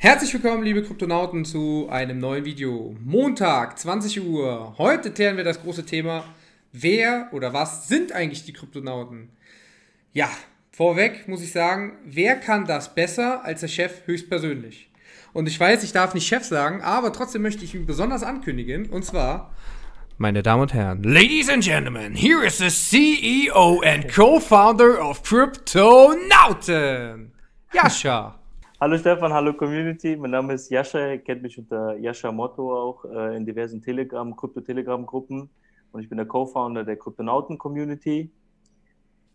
Herzlich willkommen, liebe Kryptonauten, zu einem neuen Video. Montag, 20 Uhr. Heute klären wir das große Thema, wer oder was sind eigentlich die Kryptonauten? Ja, vorweg muss ich sagen, wer kann das besser als der Chef höchstpersönlich? Und ich weiß, ich darf nicht Chef sagen, aber trotzdem möchte ich ihn besonders ankündigen, und zwar... Meine Damen und Herren, Ladies and Gentlemen, here is the CEO and Co-Founder of Kryptonauten, Jascha. Hallo Stefan, hallo Community, mein Name ist Jascha, ihr kennt mich unter Jascha Motto auch in diversen Krypto-Telegram-Gruppen und ich bin der Co-Founder der Kryptonauten-Community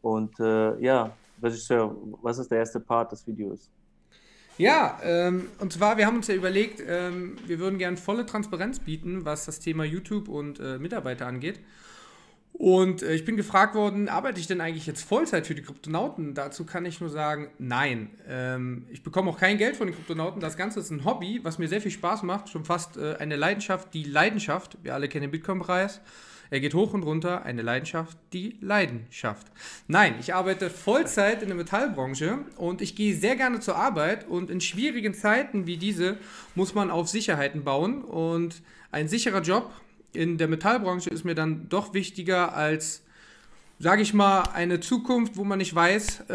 und ja, was ist der erste Part des Videos? Ja, und zwar, wir haben uns ja überlegt, wir würden gerne volle Transparenz bieten, was das Thema YouTube und Mitarbeiter angeht. Und ich bin gefragt worden, arbeite ich denn eigentlich jetzt Vollzeit für die Kryptonauten? Dazu kann ich nur sagen, nein. Ich bekomme auch kein Geld von den Kryptonauten. Das Ganze ist ein Hobby, was mir sehr viel Spaß macht. Schon fast eine Leidenschaft, die Leidenschaft. Wir alle kennen den Bitcoin-Preis. Er geht hoch und runter. Eine Leidenschaft, die Leidenschaft. Nein, ich arbeite Vollzeit in der Metallbranche und ich gehe sehr gerne zur Arbeit. Und in schwierigen Zeiten wie diese muss man auf Sicherheiten bauen. Und ein sicherer Job in der Metallbranche ist mir dann doch wichtiger als, sage ich mal, eine Zukunft, wo man nicht weiß,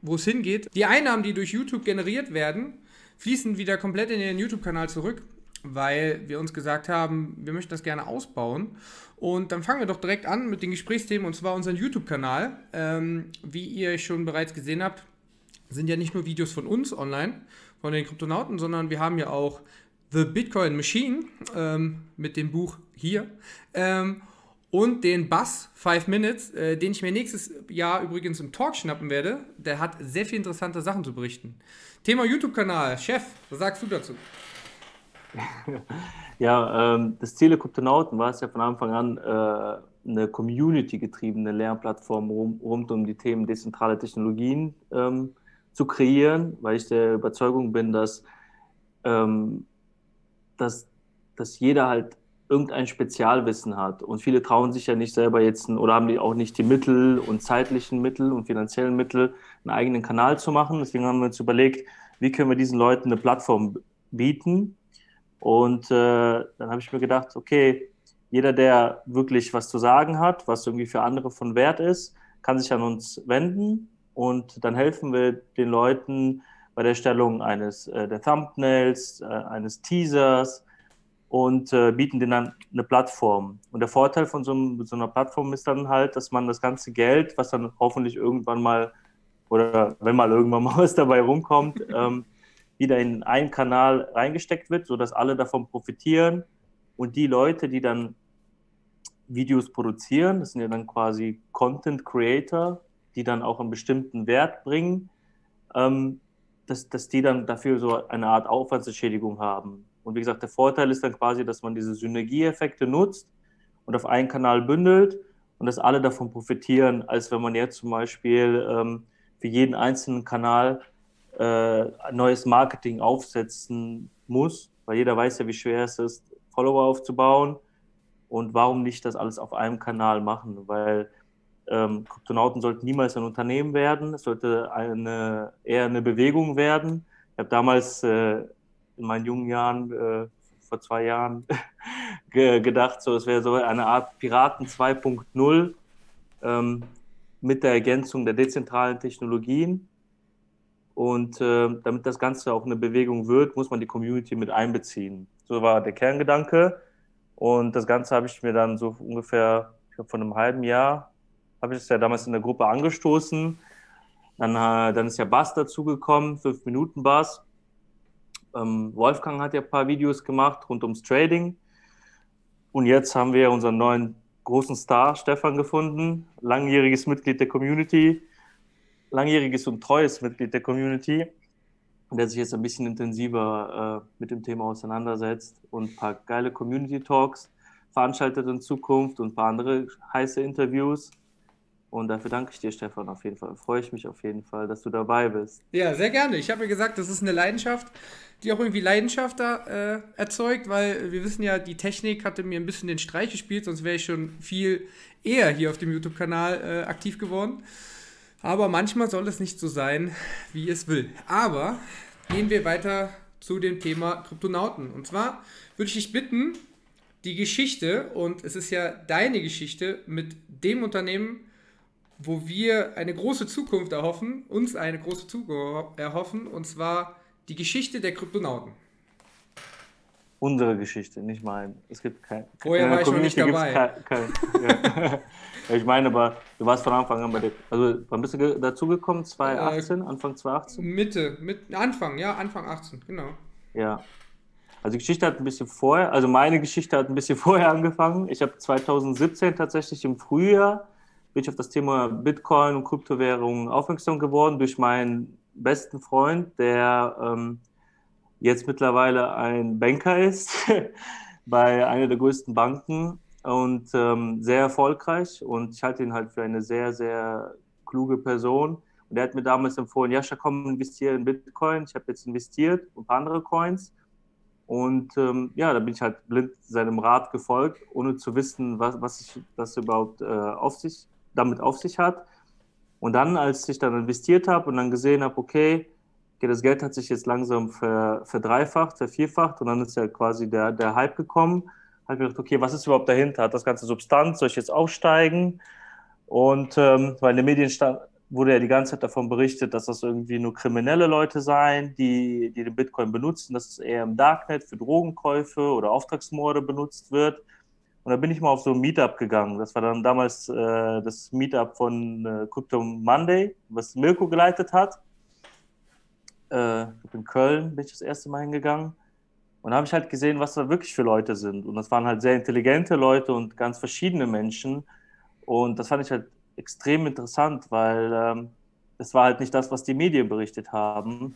wo es hingeht. Die Einnahmen, die durch YouTube generiert werden, fließen wieder komplett in den YouTube-Kanal zurück, weil wir uns gesagt haben, wir möchten das gerne ausbauen. Und dann fangen wir doch direkt an mit den Gesprächsthemen, und zwar unseren YouTube-Kanal. Wie ihr schon bereits gesehen habt, sind ja nicht nur Videos von uns online, von den Kryptonauten, sondern wir haben ja auch The Bitcoin Machine mit dem Buch hier und den Buzz 5 Minutes, den ich mir nächstes Jahr übrigens im Talk schnappen werde. Der hat sehr viel interessante Sachen zu berichten. Thema YouTube-Kanal. Chef, was sagst du dazu? Ja, das Ziel der Kryptonauten war es ja von Anfang an, eine community-getriebene Lernplattform rund um die Themen dezentrale Technologien zu kreieren, weil ich der Überzeugung bin, dass dass jeder halt irgendein Spezialwissen hat. Und viele trauen sich ja nicht selber jetzt oder haben die auch nicht die Mittel und zeitlichen Mittel und finanziellen Mittel, einen eigenen Kanal zu machen. Deswegen haben wir uns überlegt, wie können wir diesen Leuten eine Plattform bieten. Und dann habe ich mir gedacht, okay, jeder, der wirklich was zu sagen hat, was irgendwie für andere von Wert ist, kann sich an uns wenden. Und dann helfen wir den Leuten bei der Erstellung der Thumbnails, eines Teasers und bieten denen dann eine Plattform. Und der Vorteil von so einer Plattform ist dann halt, dass man das ganze Geld, was dann hoffentlich irgendwann mal, oder wenn mal irgendwann mal was dabei rumkommt, wieder in einen Kanal reingesteckt wird, sodass alle davon profitieren. Und die Leute, die dann Videos produzieren, das sind ja dann quasi Content Creator, die dann auch einen bestimmten Wert bringen, dass die dann dafür so eine Art Aufwandsentschädigung haben. Und wie gesagt, der Vorteil ist dann quasi, dass man diese Synergieeffekte nutzt und auf einen Kanal bündelt und dass alle davon profitieren, als wenn man jetzt zum Beispiel für jeden einzelnen Kanal neues Marketing aufsetzen muss, weil jeder weiß ja, wie schwer es ist, Follower aufzubauen, und warum nicht das alles auf einem Kanal machen, weil Kryptonauten sollten niemals ein Unternehmen werden, es sollte eher eine Bewegung werden. Ich habe damals in meinen jungen Jahren, vor 2 Jahren, gedacht, so, es wäre so eine Art Piraten 2.0 mit der Ergänzung der dezentralen Technologien. Und damit das Ganze auch eine Bewegung wird, muss man die Community mit einbeziehen. So war der Kerngedanke, und das Ganze habe ich mir dann so ungefähr, ich glaube, vor einem halben Jahr, habe ich es ja damals in der Gruppe angestoßen. Dann ist ja Bas dazugekommen, 5 Minuten Bas. Wolfgang hat ja ein paar Videos gemacht rund ums Trading. Und jetzt haben wir unseren neuen großen Star, Stefan, gefunden. Langjähriges Mitglied der Community. Langjähriges und treues Mitglied der Community. Der sich jetzt ein bisschen intensiver mit dem Thema auseinandersetzt und ein paar geile Community-Talks veranstaltet in Zukunft und ein paar andere heiße Interviews. Und dafür danke ich dir, Stefan, auf jeden Fall. Freue ich mich auf jeden Fall, dass du dabei bist. Ja, sehr gerne. Ich habe mir gesagt, das ist eine Leidenschaft, die auch irgendwie Leidenschaft da erzeugt, weil wir wissen ja, die Technik hatte mir ein bisschen den Streich gespielt, sonst wäre ich schon viel eher hier auf dem YouTube-Kanal aktiv geworden. Aber manchmal soll es nicht so sein, wie es will. Aber gehen wir weiter zu dem Thema Kryptonauten. Und zwar würde ich dich bitten, die Geschichte, und es ist ja deine Geschichte, mit dem Unternehmen, wo wir eine große Zukunft erhoffen, uns eine große Zukunft erhoffen, und zwar die Geschichte der Kryptonauten. Unsere Geschichte, nicht meine. Es gibt keine. Vorher war ich noch nicht dabei. Ja. Ich meine, aber du warst von Anfang an bei dir. Also, wann bist du dazugekommen? 2018? Anfang 2018? Anfang 18, genau. Ja. Also, die Geschichte hat ein bisschen vorher, also meine Geschichte hat ein bisschen vorher angefangen. Ich habe 2017 tatsächlich im Frühjahr bin ich auf das Thema Bitcoin und Kryptowährungen aufmerksam geworden durch meinen besten Freund, der jetzt mittlerweile ein Banker ist bei einer der größten Banken und sehr erfolgreich. Und ich halte ihn halt für eine sehr, sehr kluge Person. Und er hat mir damals empfohlen, Jascha, komm, investiere in Bitcoin. Ich habe jetzt investiert und ein paar andere Coins. Und ja, da bin ich halt blind seinem Rat gefolgt, ohne zu wissen, was überhaupt damit auf sich hat. Und dann, als ich dann investiert habe und dann gesehen habe, okay, das Geld hat sich jetzt langsam vervierfacht und dann ist ja quasi der Hype gekommen, habe ich mir gedacht, okay, was ist überhaupt dahinter? Hat das ganze Substanz? Soll ich jetzt aufsteigen? Und weil in den Medien wurde ja die ganze Zeit davon berichtet, dass das irgendwie nur kriminelle Leute seien, die den Bitcoin benutzen, dass es eher im Darknet für Drogenkäufe oder Auftragsmorde benutzt wird. Und da bin ich mal auf so ein Meetup gegangen. Das war dann damals das Meetup von Crypto Monday, was Mirko geleitet hat. In Köln bin ich das erste Mal hingegangen. Und da habe ich halt gesehen, was da wirklich für Leute sind. Und das waren halt sehr intelligente Leute und ganz verschiedene Menschen. Und das fand ich halt extrem interessant, weil das war halt nicht das, was die Medien berichtet haben.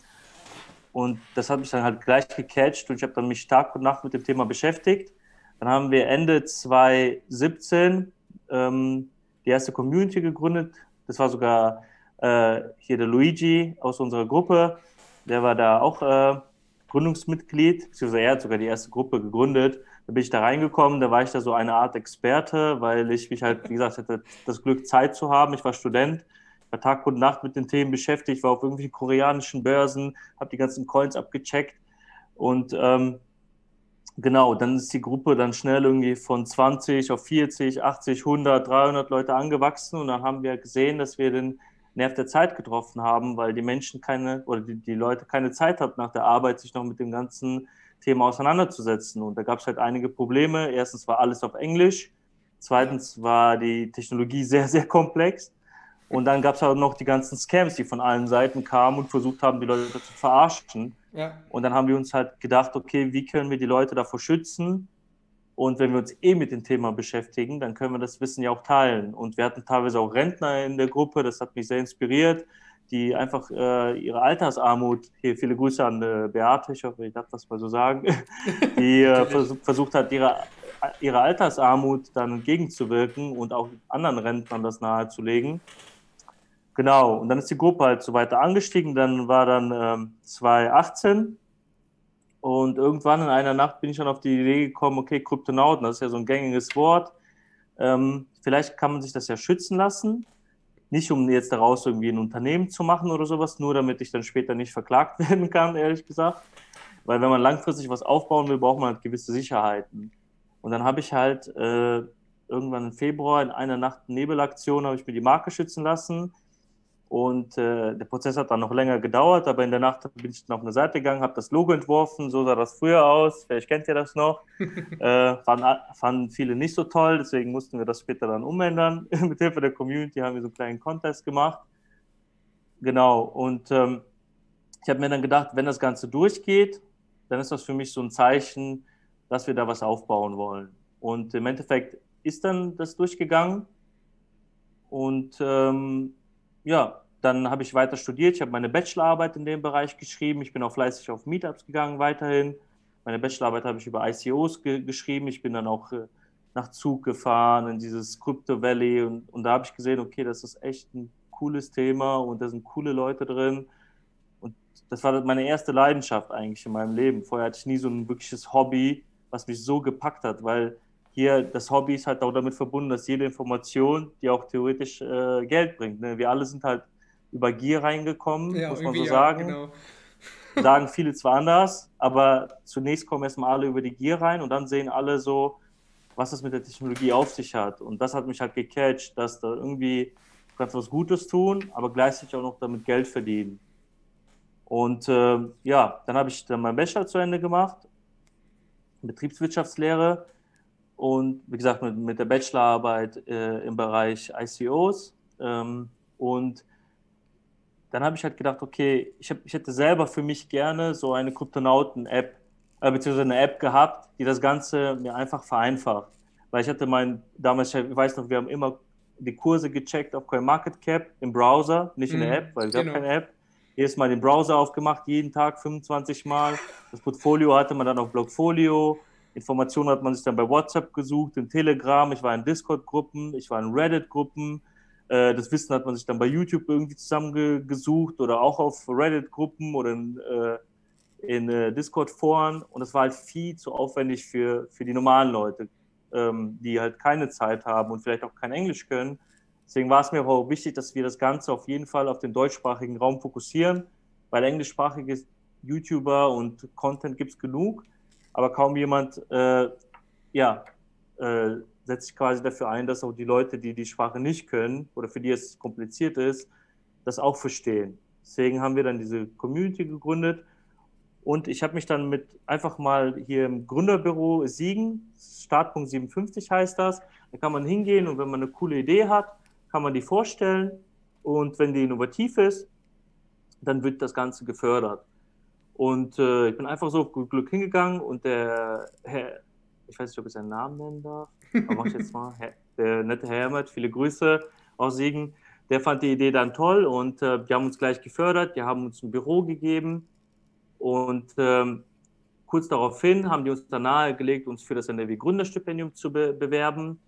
Und das hat mich dann halt gleich gecatcht und ich habe dann mich Tag und Nacht mit dem Thema beschäftigt. Dann haben wir Ende 2017 die erste Community gegründet. Das war sogar hier der Luigi aus unserer Gruppe. Der war da auch Gründungsmitglied, beziehungsweise er hat sogar die erste Gruppe gegründet. Da bin ich da reingekommen, da war ich da so eine Art Experte, weil ich mich halt, wie gesagt, hatte das Glück, Zeit zu haben. Ich war Student, war Tag und Nacht mit den Themen beschäftigt, war auf irgendwelchen koreanischen Börsen, habe die ganzen Coins abgecheckt. Und genau, dann ist die Gruppe dann schnell irgendwie von 20 auf 40, 80, 100, 300 Leute angewachsen. Und dann haben wir gesehen, dass wir den Nerv der Zeit getroffen haben, weil die Menschen die Leute keine Zeit hatten nach der Arbeit, sich noch mit dem ganzen Thema auseinanderzusetzen. Und da gab es halt einige Probleme. Erstens war alles auf Englisch. Zweitens war die Technologie sehr, sehr komplex. Und dann gab es halt noch die ganzen Scams, die von allen Seiten kamen und versucht haben, die Leute zu verarschen. Ja. Und dann haben wir uns halt gedacht, okay, wie können wir die Leute davor schützen? Und wenn wir uns mit dem Thema beschäftigen, dann können wir das Wissen ja auch teilen. Und wir hatten teilweise auch Rentner in der Gruppe, das hat mich sehr inspiriert, die einfach ihre Altersarmut, hier viele Grüße an Beate, ich hoffe, ich darf das mal so sagen, die versucht hat, ihre Altersarmut dann entgegenzuwirken und auch anderen Rentnern das nahezulegen. Genau, und dann ist die Gruppe halt so weiter angestiegen, dann war 2018, und irgendwann in einer Nacht bin ich dann auf die Idee gekommen, okay, Kryptonauten, das ist ja so ein gängiges Wort. Vielleicht kann man sich das ja schützen lassen. Nicht, um jetzt daraus irgendwie ein Unternehmen zu machen oder sowas, nur damit ich dann später nicht verklagt werden kann, ehrlich gesagt. Weil wenn man langfristig was aufbauen will, braucht man halt gewisse Sicherheiten. Und dann habe ich halt irgendwann im Februar in einer Nacht Nebelaktion, habe ich mir die Marke schützen lassen. Und der Prozess hat dann noch länger gedauert, aber in der Nacht bin ich dann auf eine Seite gegangen, habe das Logo entworfen, so sah das früher aus, vielleicht kennt ihr das noch, fanden viele nicht so toll, deswegen mussten wir das später dann umändern. Mit Hilfe der Community haben wir so einen kleinen Contest gemacht. Genau, und ich habe mir dann gedacht, wenn das Ganze durchgeht, dann ist das für mich so ein Zeichen, dass wir da was aufbauen wollen. Und im Endeffekt ist dann das durchgegangen und ja, dann habe ich weiter studiert, ich habe meine Bachelorarbeit in dem Bereich geschrieben, ich bin auch fleißig auf Meetups gegangen weiterhin. Meine Bachelorarbeit habe ich über ICOs geschrieben, ich bin dann auch nach Zug gefahren, in dieses Crypto Valley und da habe ich gesehen, okay, das ist echt ein cooles Thema und da sind coole Leute drin. Und das war meine erste Leidenschaft eigentlich in meinem Leben. Vorher hatte ich nie so ein wirkliches Hobby, was mich so gepackt hat, weil hier, das Hobby ist halt auch damit verbunden, dass jede Information, die auch theoretisch Geld bringt. Ne? Wir alle sind halt über Gier reingekommen, ja, muss man so sagen. Genau. Sagen viele zwar anders, aber zunächst kommen erstmal alle über die Gier rein und dann sehen alle so, was es mit der Technologie auf sich hat. Und das hat mich halt gecatcht, dass da irgendwie du kannst was Gutes tun, aber gleichzeitig auch noch damit Geld verdienen. Und ja, dann habe ich dann mein Bachelor zu Ende gemacht, Betriebswirtschaftslehre und wie gesagt mit der Bachelorarbeit im Bereich ICOs. Und dann habe ich halt gedacht, okay, ich hätte selber für mich gerne so eine Kryptonauten-App, beziehungsweise eine App gehabt, die das Ganze mir einfach vereinfacht. Weil ich hatte damals, ich weiß noch, wir haben immer die Kurse gecheckt auf CoinMarketCap im Browser, nicht in der App, weil es gab keine App. Jedes Mal den Browser aufgemacht, jeden Tag 25 Mal. Das Portfolio hatte man dann auf Blockfolio. Informationen hat man sich dann bei WhatsApp gesucht, in Telegram. Ich war in Discord-Gruppen, ich war in Reddit-Gruppen. Das Wissen hat man sich dann bei YouTube irgendwie zusammengesucht oder auch auf Reddit-Gruppen oder in Discord-Foren. Und das war halt viel zu aufwendig für die normalen Leute, die halt keine Zeit haben und vielleicht auch kein Englisch können. Deswegen war es mir aber auch wichtig, dass wir das Ganze auf jeden Fall auf den deutschsprachigen Raum fokussieren, weil englischsprachige YouTuber und Content gibt es genug, aber kaum jemand setzt sich quasi dafür ein, dass auch die Leute, die die Sprache nicht können oder für die es kompliziert ist, das auch verstehen. Deswegen haben wir dann diese Community gegründet und ich habe mich dann mit einfach mal hier im Gründerbüro Siegen, Startpunkt 57 heißt das, da kann man hingehen und wenn man eine coole Idee hat, kann man die vorstellen und wenn die innovativ ist, dann wird das Ganze gefördert. Und ich bin einfach so auf gut Glück hingegangen und der Herr, ich weiß nicht, ob ich seinen Namen nennen darf, aber mach ich jetzt mal, der nette Herr Hermert, viele Grüße aus Siegen, der fand die Idee dann toll und die haben uns gleich gefördert, die haben uns ein Büro gegeben und kurz daraufhin haben die uns dann nahegelegt, uns für das NRW-Gründerstipendium zu bewerben.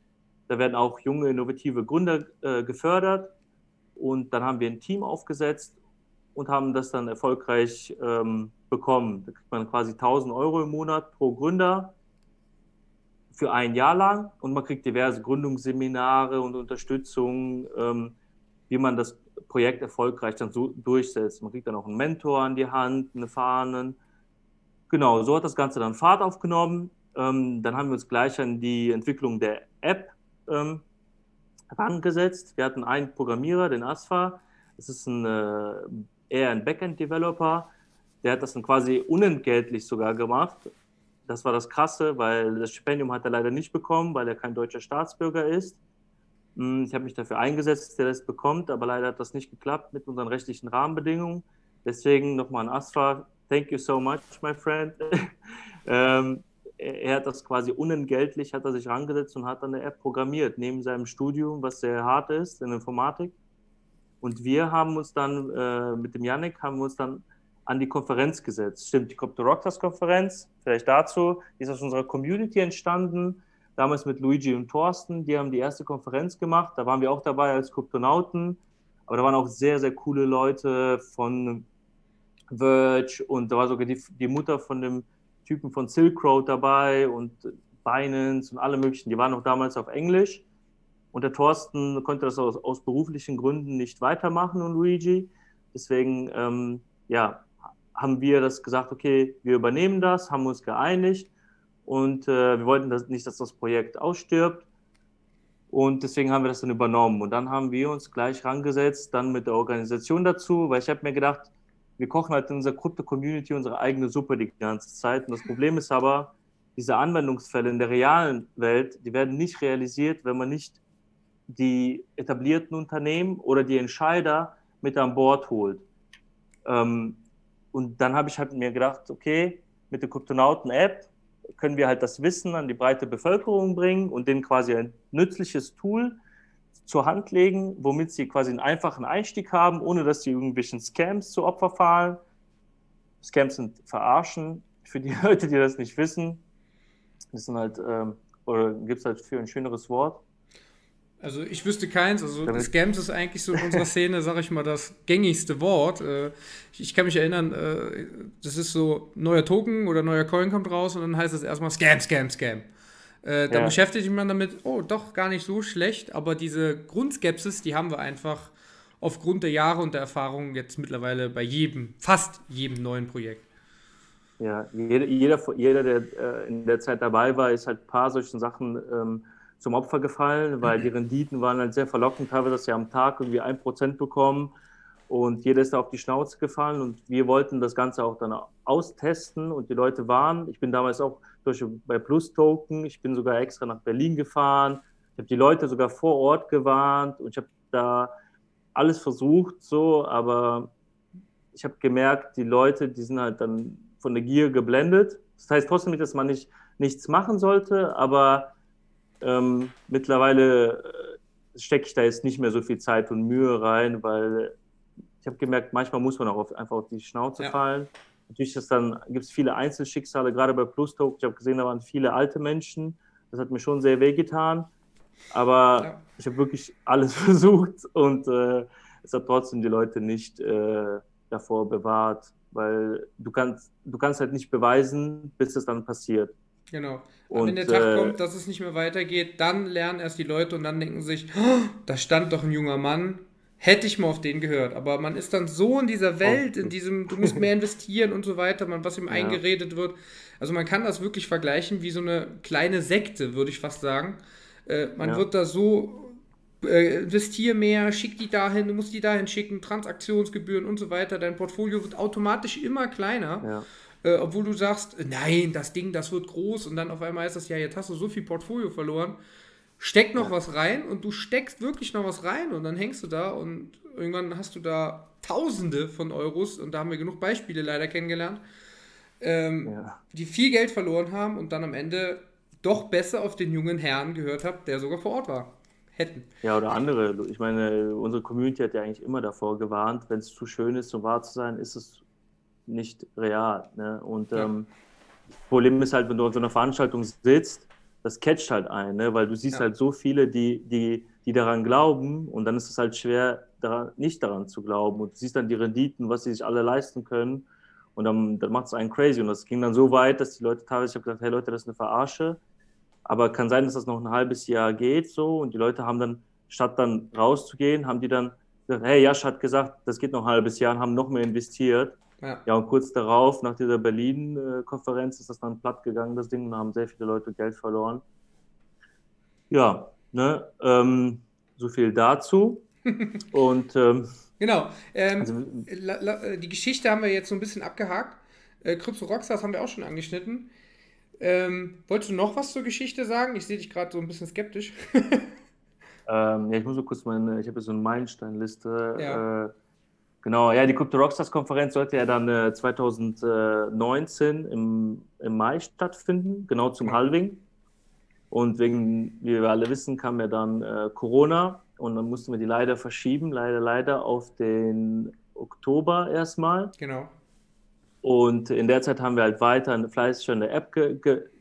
Da werden auch junge, innovative Gründer gefördert und dann haben wir ein Team aufgesetzt und haben das dann erfolgreich bekommen. Da kriegt man quasi 1.000 € im Monat pro Gründer für ein Jahr lang und man kriegt diverse Gründungsseminare und Unterstützung, wie man das Projekt erfolgreich dann so durchsetzt. Man kriegt dann auch einen Mentor an die Hand, eine Fahne. Genau, so hat das Ganze dann Fahrt aufgenommen. Dann haben wir uns gleich an die Entwicklung der App herangesetzt. Wir hatten einen Programmierer, den Asfa. Das ist eher ein Backend-Developer. Der hat das dann quasi unentgeltlich sogar gemacht. Das war das Krasse, weil das Stipendium hat er leider nicht bekommen, weil er kein deutscher Staatsbürger ist. Ich habe mich dafür eingesetzt, dass der das bekommt, aber leider hat das nicht geklappt mit unseren rechtlichen Rahmenbedingungen. Deswegen nochmal an Asfa. Thank you so much, my friend. Er hat das quasi unentgeltlich, hat er sich rangesetzt und hat dann eine App programmiert, neben seinem Studium, was sehr hart ist in Informatik. Und wir haben uns dann, mit dem Yannick, haben wir uns dann an die Konferenz gesetzt. Stimmt, die Crypto Rockstars Konferenz, vielleicht dazu, die ist aus unserer Community entstanden, damals mit Luigi und Thorsten, die haben die erste Konferenz gemacht, da waren wir auch dabei als Kryptonauten, aber da waren auch sehr, sehr coole Leute von Verge und da war sogar die Mutter von dem Typen von Silk Road dabei und Binance und alle möglichen, die waren noch damals auf Englisch und der Thorsten konnte das aus beruflichen Gründen nicht weitermachen und Luigi, deswegen haben wir das gesagt, okay, wir übernehmen das, haben uns geeinigt und wir wollten nicht, dass das Projekt ausstirbt und deswegen haben wir das dann übernommen und dann haben wir uns gleich rangesetzt, dann mit der Organisation dazu, weil ich habe mir gedacht, wir kochen halt in unserer Krypto-Community unsere eigene Suppe die ganze Zeit. Und das Problem ist aber, diese Anwendungsfälle in der realen Welt, die werden nicht realisiert, wenn man nicht die etablierten Unternehmen oder die Entscheider mit an Bord holt. Und dann habe ich halt mir gedacht, okay, mit der Kryptonauten-App können wir halt das Wissen an die breite Bevölkerung bringen und denen quasi ein nützliches Tool zur Hand legen, womit sie quasi einen einfachen Einstieg haben, ohne dass sie irgendwelchen Scams zu Opfer fallen. Scams sind Verarschen für die Leute, die das nicht wissen. Das sind halt, oder gibt es halt für ein schöneres Wort? Also ich wüsste keins, also Scams ist eigentlich so in unserer Szene, sage ich mal, das gängigste Wort. Ich kann mich erinnern, das ist so, neuer Token oder neuer Coin kommt raus und dann heißt es erstmal Scam, Scam, Scam. Da beschäftigt man damit, oh, doch, gar nicht so schlecht, aber diese Grundskepsis, die haben wir einfach aufgrund der Jahre und der Erfahrung jetzt mittlerweile bei jedem, fast jedem neuen Projekt. Ja, jeder der in der Zeit dabei war, ist halt ein paar solchen Sachen zum Opfer gefallen, weil die Renditen waren halt sehr verlockend, teilweise hast du ja am Tag irgendwie 1% bekommen und jeder ist da auf die Schnauze gefallen und wir wollten das Ganze auch dann austesten und die Leute waren, ich bin damals auch bei Plus Token, ich bin sogar extra nach Berlin gefahren, ich habe die Leute sogar vor Ort gewarnt und ich habe da alles versucht, so, aber ich habe gemerkt, die Leute, die sind halt dann von der Gier geblendet. Das heißt trotzdem nicht, dass man nichts machen sollte, aber mittlerweile stecke ich da jetzt nicht mehr so viel Zeit und Mühe rein, weil ich habe gemerkt, manchmal muss man auch einfach auf die Schnauze fallen. Natürlich gibt es viele Einzelschicksale, gerade bei PlusToken. Ich habe gesehen, da waren viele alte Menschen. Das hat mir schon sehr wehgetan. Aber ich habe wirklich alles versucht und es hat trotzdem die Leute nicht davor bewahrt, weil du kannst halt nicht beweisen, bis es dann passiert. Genau. Und wenn der Tag kommt, dass es nicht mehr weitergeht, dann lernen erst die Leute und dann denken sich, oh, da stand doch ein junger Mann, hätte ich mal auf den gehört. Aber man ist dann so in dieser Welt, in diesem, du musst mehr investieren und so weiter, was ihm eingeredet wird. Also man kann das wirklich vergleichen wie so eine kleine Sekte, würde ich fast sagen. Man wird da so, investier mehr, schick die dahin, du musst die dahin schicken, Transaktionsgebühren und so weiter. Dein Portfolio wird automatisch immer kleiner, obwohl du sagst, nein, das Ding, das wird groß. Und dann auf einmal heißt das, ja, jetzt hast du so viel Portfolio verloren, steck noch was rein und du steckst wirklich noch was rein und dann hängst du da und irgendwann hast du da Tausende von Euros und da haben wir genug Beispiele leider kennengelernt, die viel Geld verloren haben und dann am Ende doch besser auf den jungen Herrn gehört habe, der sogar vor Ort war. Hätten. Ja, oder andere. Ich meine, unsere Community hat ja eigentlich immer davor gewarnt, wenn es zu schön ist, um wahr zu sein, ist es nicht real. Ne? Und das Problem ist halt, wenn du auf so einer Veranstaltung sitzt, das catcht halt ein, ne? Weil du siehst halt so viele, die daran glauben und dann ist es halt schwer, nicht daran zu glauben. Und du siehst dann die Renditen, was sie sich alle leisten können. Und dann macht es einen crazy. Und das ging dann so weit, dass die Leute teilweise, ich habe gesagt, hey Leute, das ist eine Verarsche. Aber kann sein, dass das noch ein halbes Jahr geht so und die Leute haben dann, statt dann rauszugehen, haben die dann gesagt, hey, Jascha hat gesagt, das geht noch ein halbes Jahr und haben noch mehr investiert. Ja, und kurz darauf, nach dieser Berlin-Konferenz, ist das dann platt gegangen, das Ding, und haben sehr viele Leute Geld verloren. Ja, ne, so viel dazu. Und genau, also, die Geschichte haben wir jetzt so ein bisschen abgehakt. Crypto Rockstars haben wir auch schon angeschnitten. Wolltest du noch was zur Geschichte sagen? Ich sehe dich gerade so ein bisschen skeptisch. Ja, ich muss so kurz ich habe so eine Meilensteinliste. Ja. Genau, ja, die Crypto Rockstars Konferenz sollte ja dann 2019 im Mai stattfinden, genau zum Halving. Und wegen, wie wir alle wissen, kam ja dann Corona und dann mussten wir die leider verschieben, leider auf den Oktober erstmal. Genau. Und in der Zeit haben wir halt weiter fleißig an der App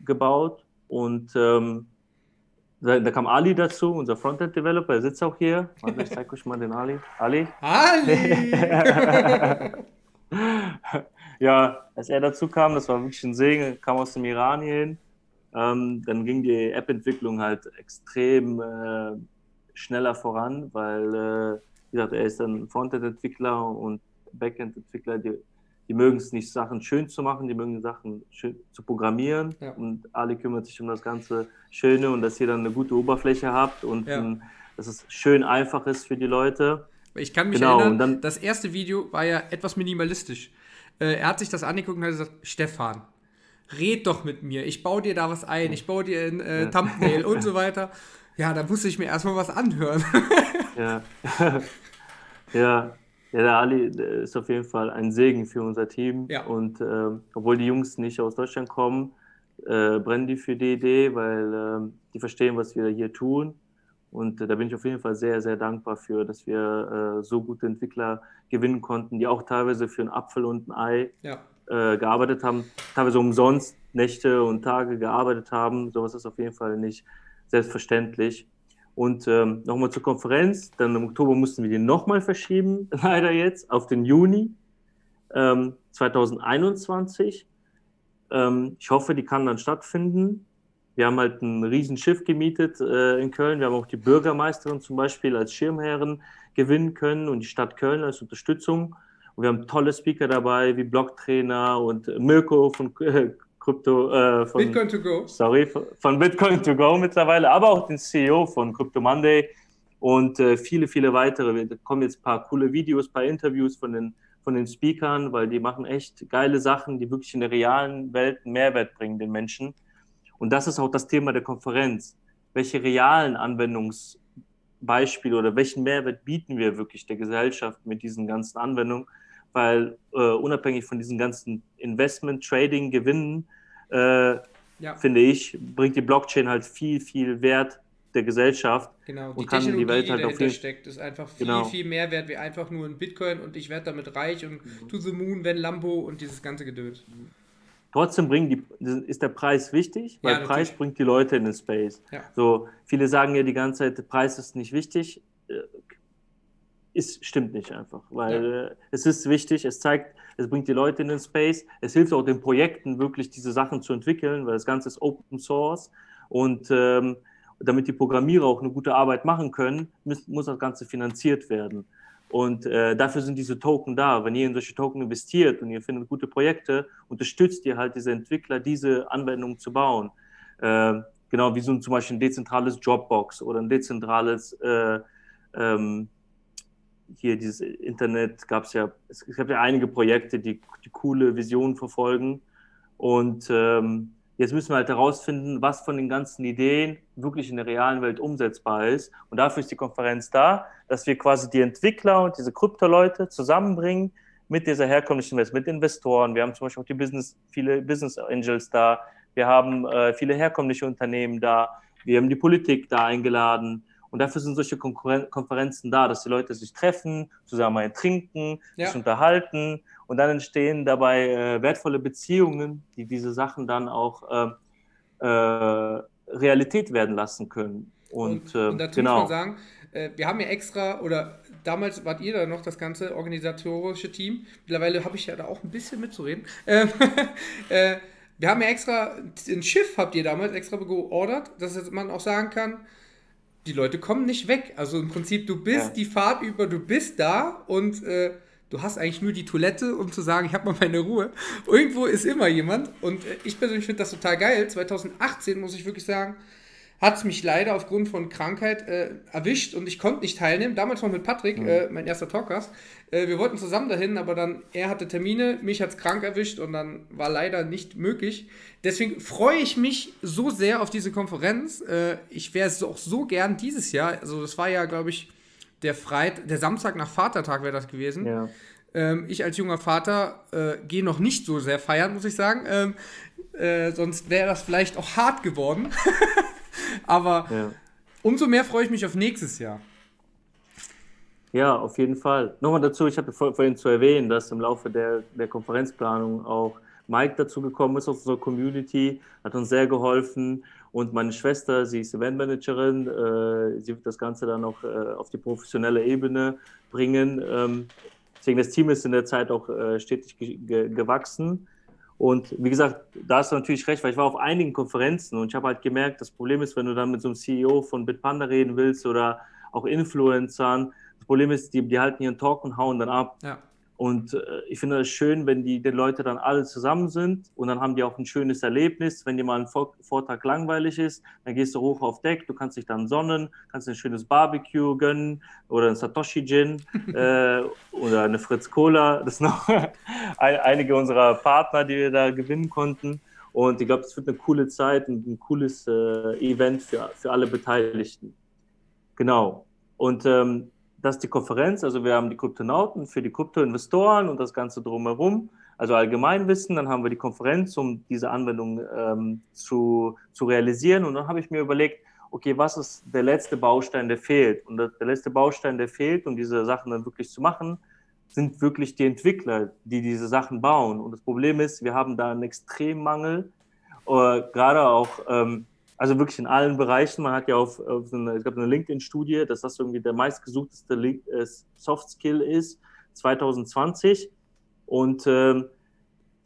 gebaut und da kam Ali dazu, unser Frontend-Developer, der sitzt auch hier. Warte, ich zeige euch mal den Ali. Ali! Ja, als er dazu kam, das war wirklich ein Segen, kam aus dem Iran hierhin. Dann ging die App-Entwicklung halt extrem schneller voran, weil, wie gesagt, er ist ein Frontend-Entwickler und Backend-Entwickler, die mögen es nicht, Sachen schön zu machen, die mögen Sachen schön zu programmieren. Ja. Und Ali kümmert sich um das ganze Schöne und dass ihr dann eine gute Oberfläche habt und dass es schön einfach ist für die Leute. Ich kann mich erinnern, das erste Video war ja etwas minimalistisch. Er hat sich das angeguckt und hat gesagt, Stefan, red doch mit mir, ich baue dir da was ein, ich baue dir ein Thumbnail und so weiter. Ja, da musste ich mir erstmal was anhören. Ja, der Ali ist auf jeden Fall ein Segen für unser Team und obwohl die Jungs nicht aus Deutschland kommen, brennen die für die Idee, weil die verstehen, was wir hier tun und da bin ich auf jeden Fall sehr, sehr dankbar für, dass wir so gute Entwickler gewinnen konnten, die auch teilweise für einen Apfel und ein Ei gearbeitet haben, teilweise umsonst Nächte und Tage gearbeitet haben, sowas ist auf jeden Fall nicht selbstverständlich. Und nochmal zur Konferenz, dann im Oktober mussten wir die nochmal verschieben, leider jetzt, auf den Juni 2021. Ich hoffe, die kann dann stattfinden. Wir haben halt ein Riesenschiff gemietet in Köln. Wir haben auch die Bürgermeisterin zum Beispiel als Schirmherrin gewinnen können und die Stadt Köln als Unterstützung. Und wir haben tolle Speaker dabei, wie Blocktrainer und Mirko von Bitcoin2Go. Sorry, von Bitcoin2Go mittlerweile, aber auch den CEO von Crypto Monday und viele, viele weitere. Da kommen jetzt ein paar coole Videos, ein paar Interviews von den Speakern, weil die machen echt geile Sachen, die wirklich in der realen Welt einen Mehrwert bringen den Menschen. Und das ist auch das Thema der Konferenz. Welche realen Anwendungsbeispiele oder welchen Mehrwert bieten wir wirklich der Gesellschaft mit diesen ganzen Anwendungen? Weil unabhängig von diesen ganzen Investment, Trading, Gewinnen, finde ich, bringt die Blockchain halt viel, viel Wert der Gesellschaft. Genau, die und kann Technologie, die Welt halt dahinter steckt, ist einfach viel, viel mehr wert wie einfach nur ein Bitcoin und ich werde damit reich und to the moon, wenn Lambo und dieses ganze Gedöns. Trotzdem ist der Preis wichtig, weil Preis bringt die Leute in den Space. Ja. So, viele sagen ja die ganze Zeit, der Preis ist nicht wichtig. Stimmt nicht einfach, weil es ist wichtig, es bringt die Leute in den Space, es hilft auch den Projekten wirklich diese Sachen zu entwickeln, weil das Ganze ist Open Source und damit die Programmierer auch eine gute Arbeit machen können, muss das Ganze finanziert werden. Und dafür sind diese Token da. Wenn ihr in solche Token investiert und ihr findet gute Projekte, unterstützt ihr halt diese Entwickler, diese Anwendungen zu bauen. Genau wie so zum Beispiel ein dezentrales Dropbox oder ein dezentrales, hier dieses Internet gab es ja, es gab ja einige Projekte, die coole Visionen verfolgen. Und jetzt müssen wir halt herausfinden, was von den ganzen Ideen wirklich in der realen Welt umsetzbar ist. Und dafür ist die Konferenz da, dass wir quasi die Entwickler und diese Krypto-Leute zusammenbringen mit dieser herkömmlichen Welt, mit Investoren. Wir haben zum Beispiel auch viele Business Angels da. Wir haben viele herkömmliche Unternehmen da. Wir haben die Politik da eingeladen. Und dafür sind solche Konferenzen da, dass die Leute sich treffen, zusammen ein trinken, sich unterhalten. Und dann entstehen dabei wertvolle Beziehungen, die diese Sachen dann auch Realität werden lassen können. Und dazu muss man sagen, wir haben ja extra, oder damals wart ihr da noch das ganze organisatorische Team, mittlerweile habe ich ja da auch ein bisschen mitzureden, wir haben ja extra, ein Schiff habt ihr damals extra geordert, dass man auch sagen kann, die Leute kommen nicht weg. Also im Prinzip, du bist die Fahrt über, du bist da und du hast eigentlich nur die Toilette, um zu sagen, ich habe mal meine Ruhe. Irgendwo ist immer jemand und ich persönlich finde das total geil. 2018, muss ich wirklich sagen, hat es mich leider aufgrund von Krankheit erwischt und ich konnte nicht teilnehmen. Damals noch mit Patrick, mein erster Talkcast. Wir wollten zusammen dahin, aber dann, er hatte Termine, mich hat es krank erwischt und dann war leider nicht möglich. Deswegen freue ich mich so sehr auf diese Konferenz. Ich wäre es auch so gern dieses Jahr, also das war ja, glaube ich, der Samstag nach Vatertag wäre das gewesen. Ja. Ich als junger Vater gehe noch nicht so sehr feiern, muss ich sagen. Sonst wäre das vielleicht auch hart geworden. Aber umso mehr freue ich mich auf nächstes Jahr. Ja, auf jeden Fall. Nochmal dazu, ich hatte vorhin zu erwähnen, dass im Laufe der Konferenzplanung auch Mike dazu gekommen ist aus unserer Community, hat uns sehr geholfen. Und meine Schwester, sie ist Eventmanagerin, sie wird das Ganze dann auch auf die professionelle Ebene bringen. Deswegen das Team ist in der Zeit auch stetig gewachsen. Und wie gesagt, da hast du natürlich recht, weil ich war auf einigen Konferenzen und ich habe halt gemerkt, das Problem ist, wenn du dann mit so einem CEO von Bitpanda reden willst oder auch Influencern, das Problem ist, die halten ihren Talk und hauen dann ab. Ja. Und ich finde das schön, wenn die Leute dann alle zusammen sind und dann haben die auch ein schönes Erlebnis. Wenn dir mal ein Vortrag langweilig ist, dann gehst du hoch auf Deck, du kannst dich dann sonnen, kannst ein schönes Barbecue gönnen oder ein Satoshi-Gin oder eine Fritz-Cola. Das sind noch einige unserer Partner, die wir da gewinnen konnten. Und ich glaube, es wird eine coole Zeit und ein cooles Event für alle Beteiligten. Genau. Und das ist die Konferenz, also wir haben die Kryptonauten für die Kryptoinvestoren und das Ganze drumherum, also Allgemeinwissen, dann haben wir die Konferenz, um diese Anwendung zu realisieren und dann habe ich mir überlegt, okay, was ist der letzte Baustein, der fehlt? Und der letzte Baustein, der fehlt, um diese Sachen dann wirklich zu machen, sind wirklich die Entwickler, die diese Sachen bauen. Und das Problem ist, wir haben da einen extremen Mangel, gerade auch also wirklich in allen Bereichen. Man hat ja es gab eine LinkedIn-Studie, dass das irgendwie der meistgesuchteste Soft-Skill ist, 2020. Und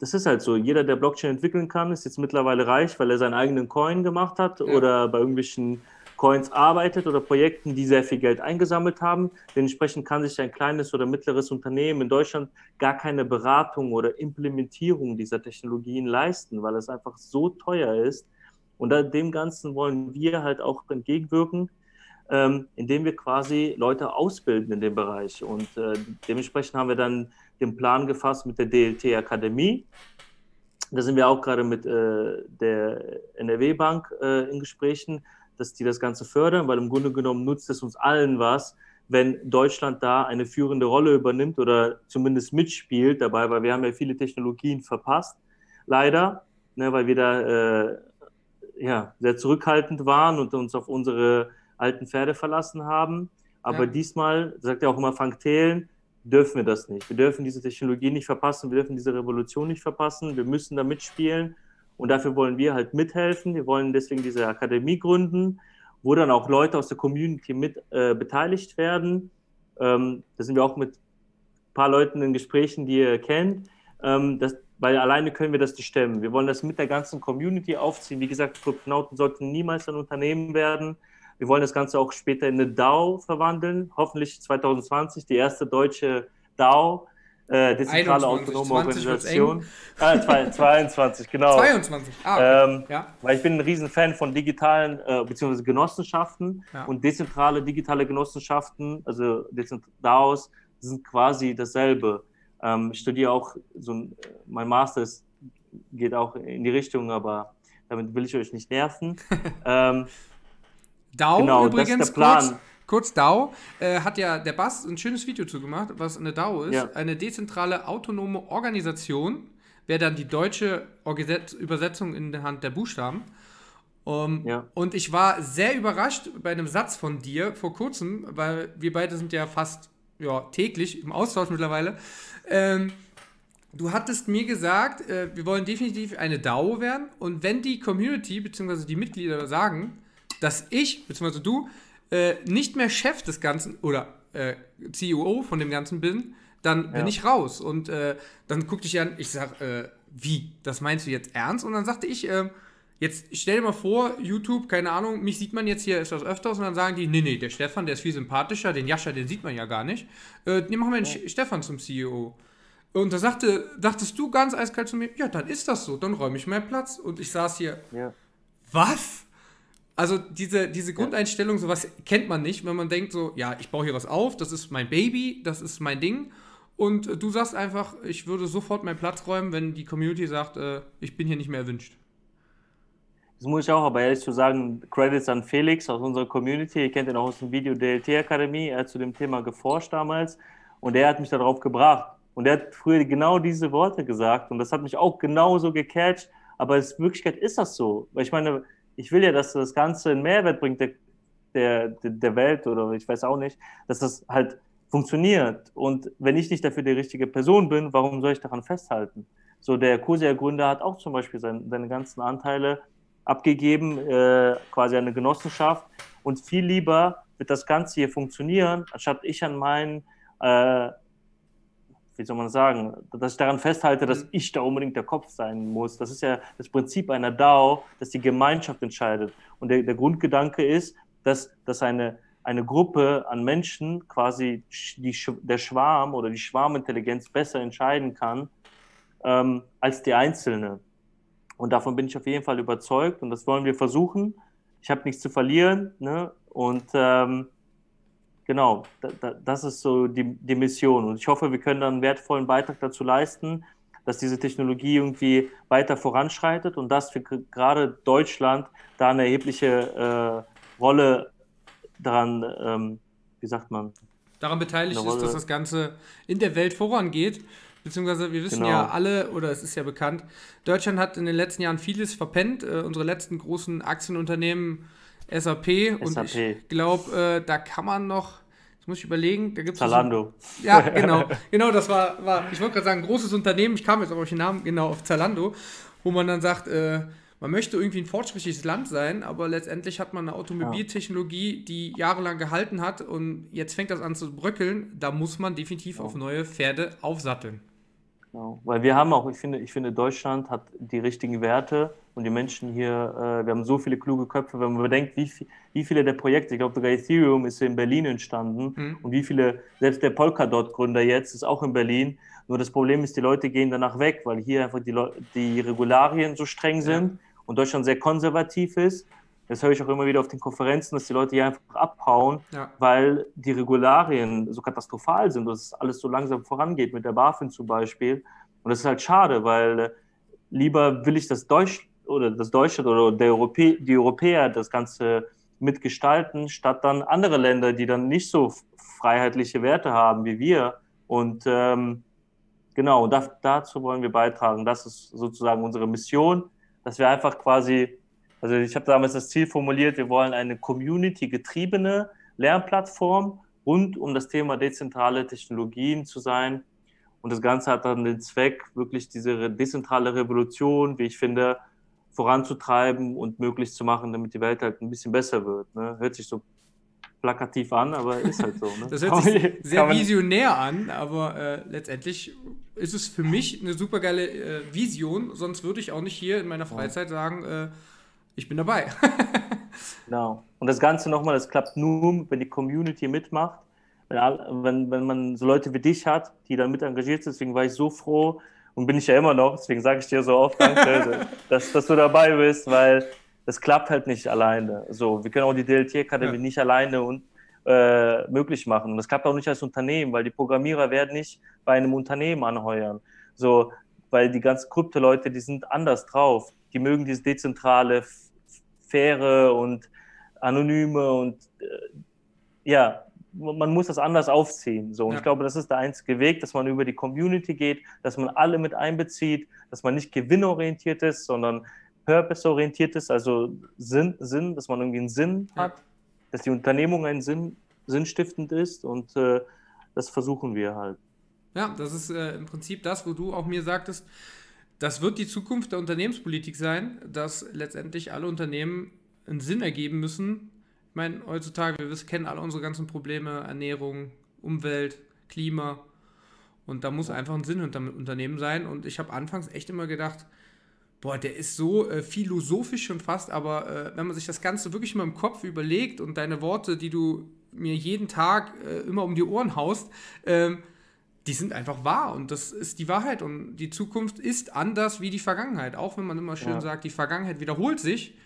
das ist halt so, jeder, der Blockchain entwickeln kann, ist jetzt mittlerweile reich, weil er seinen eigenen Coin gemacht hat oder bei irgendwelchen Coins arbeitet oder Projekten, die sehr viel Geld eingesammelt haben. Dementsprechend kann sich ein kleines oder mittleres Unternehmen in Deutschland gar keine Beratung oder Implementierung dieser Technologien leisten, weil es einfach so teuer ist. Und dem Ganzen wollen wir halt auch entgegenwirken, indem wir quasi Leute ausbilden in dem Bereich. Und dementsprechend haben wir dann den Plan gefasst mit der DLT Akademie. Da sind wir auch gerade mit der NRW-Bank in Gesprächen, dass die das Ganze fördern, weil im Grunde genommen nutzt es uns allen was, wenn Deutschland da eine führende Rolle übernimmt oder zumindest mitspielt dabei, weil wir haben ja viele Technologien verpasst, leider, ne, weil wir da sehr zurückhaltend waren und uns auf unsere alten Pferde verlassen haben, aber diesmal, sagt er auch immer Frank Thelen, dürfen wir das nicht. Wir dürfen diese Technologie nicht verpassen, wir dürfen diese Revolution nicht verpassen, wir müssen da mitspielen und dafür wollen wir halt mithelfen. Wir wollen deswegen diese Akademie gründen, wo dann auch Leute aus der Community mit beteiligt werden. Da sind wir auch mit ein paar Leuten in Gesprächen, die ihr kennt, weil alleine können wir das nicht stemmen. Wir wollen das mit der ganzen Community aufziehen. Wie gesagt, Kryptonauten sollten niemals ein Unternehmen werden. Wir wollen das Ganze auch später in eine DAO verwandeln, hoffentlich 2020, die erste deutsche DAO, dezentrale autonome Organisation. 22, genau. 22, Weil ich bin ein Riesenfan von digitalen, beziehungsweise Genossenschaften und digitale Genossenschaften, also DAOs, sind quasi dasselbe. Ich studiere auch, mein Master geht auch in die Richtung, aber damit will ich euch nicht nerven. DAO übrigens, kurz DAO, hat ja der Bas ein schönes Video zu gemacht, was eine DAO ist, eine dezentrale autonome Organisation, wäre dann die deutsche Übersetzung in der Hand der Buchstaben. Und ich war sehr überrascht bei einem Satz von dir vor kurzem, weil wir beide sind ja fast täglich im Austausch mittlerweile. Du hattest mir gesagt, wir wollen definitiv eine DAO werden und wenn die Community bzw. die Mitglieder sagen, dass ich, beziehungsweise du, nicht mehr Chef des Ganzen oder CEO von dem Ganzen bin, dann bin ich raus. Und dann guckte ich an, ich sag, wie? Das meinst du jetzt ernst? Und dann sagte ich, jetzt stell dir mal vor, YouTube, keine Ahnung, mich sieht man jetzt hier etwas öfters und dann sagen die, nee, der Stefan, der ist viel sympathischer, den Jascha, den sieht man ja gar nicht. Machen wir den Stefan zum CEO. Und da dachtest du ganz eiskalt zu mir, ja, dann ist das so, dann räume ich meinen Platz. Und ich saß hier, was? Also diese Grundeinstellung, sowas kennt man nicht, wenn man denkt so, ja, ich baue hier was auf, das ist mein Baby, das ist mein Ding und du sagst einfach, ich würde sofort meinen Platz räumen, wenn die Community sagt, ich bin hier nicht mehr erwünscht. Das muss ich auch, aber ehrlich zu sagen, Credits an Felix aus unserer Community, ihr kennt ihn auch aus dem Video DLT Akademie, er hat zu dem Thema geforscht damals und er hat mich darauf gebracht und er hat früher genau diese Worte gesagt und das hat mich auch genauso gecatcht, aber in Wirklichkeit ist das so, weil ich meine, ich will ja, dass das Ganze einen Mehrwert bringt der Welt oder ich weiß auch nicht, dass das halt funktioniert. Und wenn ich nicht dafür die richtige Person bin, warum soll ich daran festhalten? So der Cosia-Gründer hat auch zum Beispiel seine ganzen Anteile abgegeben, quasi eine Genossenschaft. Und viel lieber wird das Ganze hier funktionieren, anstatt ich an meinen, wie soll man sagen, dass ich daran festhalte, dass ich da unbedingt der Kopf sein muss. Das ist ja das Prinzip einer DAO, dass die Gemeinschaft entscheidet. Und der Grundgedanke ist, dass eine Gruppe an Menschen quasi der Schwarm oder die Schwarmintelligenz besser entscheiden kann als die Einzelne. Und davon bin ich auf jeden Fall überzeugt und das wollen wir versuchen. Ich habe nichts zu verlieren, ne? Und genau, das ist so die Mission und ich hoffe, wir können dann einen wertvollen Beitrag dazu leisten, dass diese Technologie irgendwie weiter voranschreitet und dass wir gerade Deutschland da eine erhebliche Rolle daran, daran beteiligt ist, dass das Ganze in der Welt vorangeht, beziehungsweise wir wissen ja alle, oder es ist ja bekannt, Deutschland hat in den letzten Jahren vieles verpennt, unsere letzten großen Aktienunternehmen, SAP und ich glaube, da kann man noch, das muss ich überlegen, da gibt es Zalando. Ja, genau, das war ich wollte gerade sagen, ein großes Unternehmen, ich kam jetzt aber auf den Namen, genau, auf Zalando, wo man dann sagt, man möchte irgendwie ein fortschrittliches Land sein, aber letztendlich hat man eine Automobiltechnologie, die jahrelang gehalten hat und jetzt fängt das an zu bröckeln, da muss man definitiv auf neue Pferde aufsatteln. Genau. Weil wir haben auch, ich finde, Deutschland hat die richtigen Werte und die Menschen hier, wir haben so viele kluge Köpfe, wenn man bedenkt, wie viele der Projekte, ich glaube sogar Ethereum ist in Berlin entstanden und wie viele, selbst der Polkadot-Gründer jetzt ist auch in Berlin, nur das Problem ist, die Leute gehen danach weg, weil hier einfach die Regularien so streng sind und Deutschland sehr konservativ ist. Das höre ich auch immer wieder auf den Konferenzen, dass die Leute hier einfach abhauen, weil die Regularien so katastrophal sind, dass alles so langsam vorangeht, mit der BaFin zum Beispiel. Und das ist halt schade, weil lieber will ich, dass Deutschland oder die Europäer das Ganze mitgestalten, statt dann andere Länder, die dann nicht so freiheitliche Werte haben wie wir. Und genau, dazu wollen wir beitragen. Das ist sozusagen unsere Mission, dass wir einfach quasi... Also ich habe damals das Ziel formuliert, wir wollen eine community-getriebene Lernplattform rund um das Thema dezentrale Technologien zu sein. Und das Ganze hat dann den Zweck, wirklich diese dezentrale Revolution, wie ich finde, voranzutreiben und möglich zu machen, damit die Welt halt ein bisschen besser wird. Ne? Hört sich so plakativ an, aber ist halt so. Ne? Das hört sich sehr visionär an, aber letztendlich ist es für mich eine super geile Vision. Sonst würde ich auch nicht hier in meiner Freizeit sagen... Ich bin dabei. Genau. Und das Ganze nochmal, das klappt nur, wenn die Community mitmacht, wenn man so Leute wie dich hat, die dann mit engagiert sind. Deswegen war ich so froh und bin ich ja immer noch, deswegen sage ich dir so oft, danke, dass du dabei bist, weil das klappt halt nicht alleine. So, wir können auch die DLT Akademie nicht alleine möglich machen. Und das klappt auch nicht als Unternehmen, weil die Programmierer werden nicht bei einem Unternehmen anheuern. So, weil die ganzen Krypto-Leute, die sind anders drauf. Die mögen dieses dezentrale, faire und anonyme und ja, man muss das anders aufziehen. So. Und ich glaube, das ist der einzige Weg, dass man über die Community geht, dass man alle mit einbezieht, dass man nicht gewinnorientiert ist, sondern purpose-orientiert ist, also Sinn, dass man irgendwie einen Sinn hat, dass die Unternehmung einen sinnstiftend ist und das versuchen wir halt. Ja, das ist im Prinzip das, wo du auch mir sagtest, das wird die Zukunft der Unternehmenspolitik sein, dass letztendlich alle Unternehmen einen Sinn ergeben müssen. Ich meine, heutzutage, kennen alle unsere ganzen Probleme, Ernährung, Umwelt, Klima. Und da muss einfach ein Sinn hinter dem Unternehmen sein. Und ich habe anfangs echt immer gedacht, boah, der ist so philosophisch schon fast, aber wenn man sich das Ganze wirklich mal im Kopf überlegt und deine Worte, die du mir jeden Tag immer um die Ohren haust, die sind einfach wahr und das ist die Wahrheit und die Zukunft ist anders wie die Vergangenheit. Auch wenn man immer schön sagt, die Vergangenheit wiederholt sich.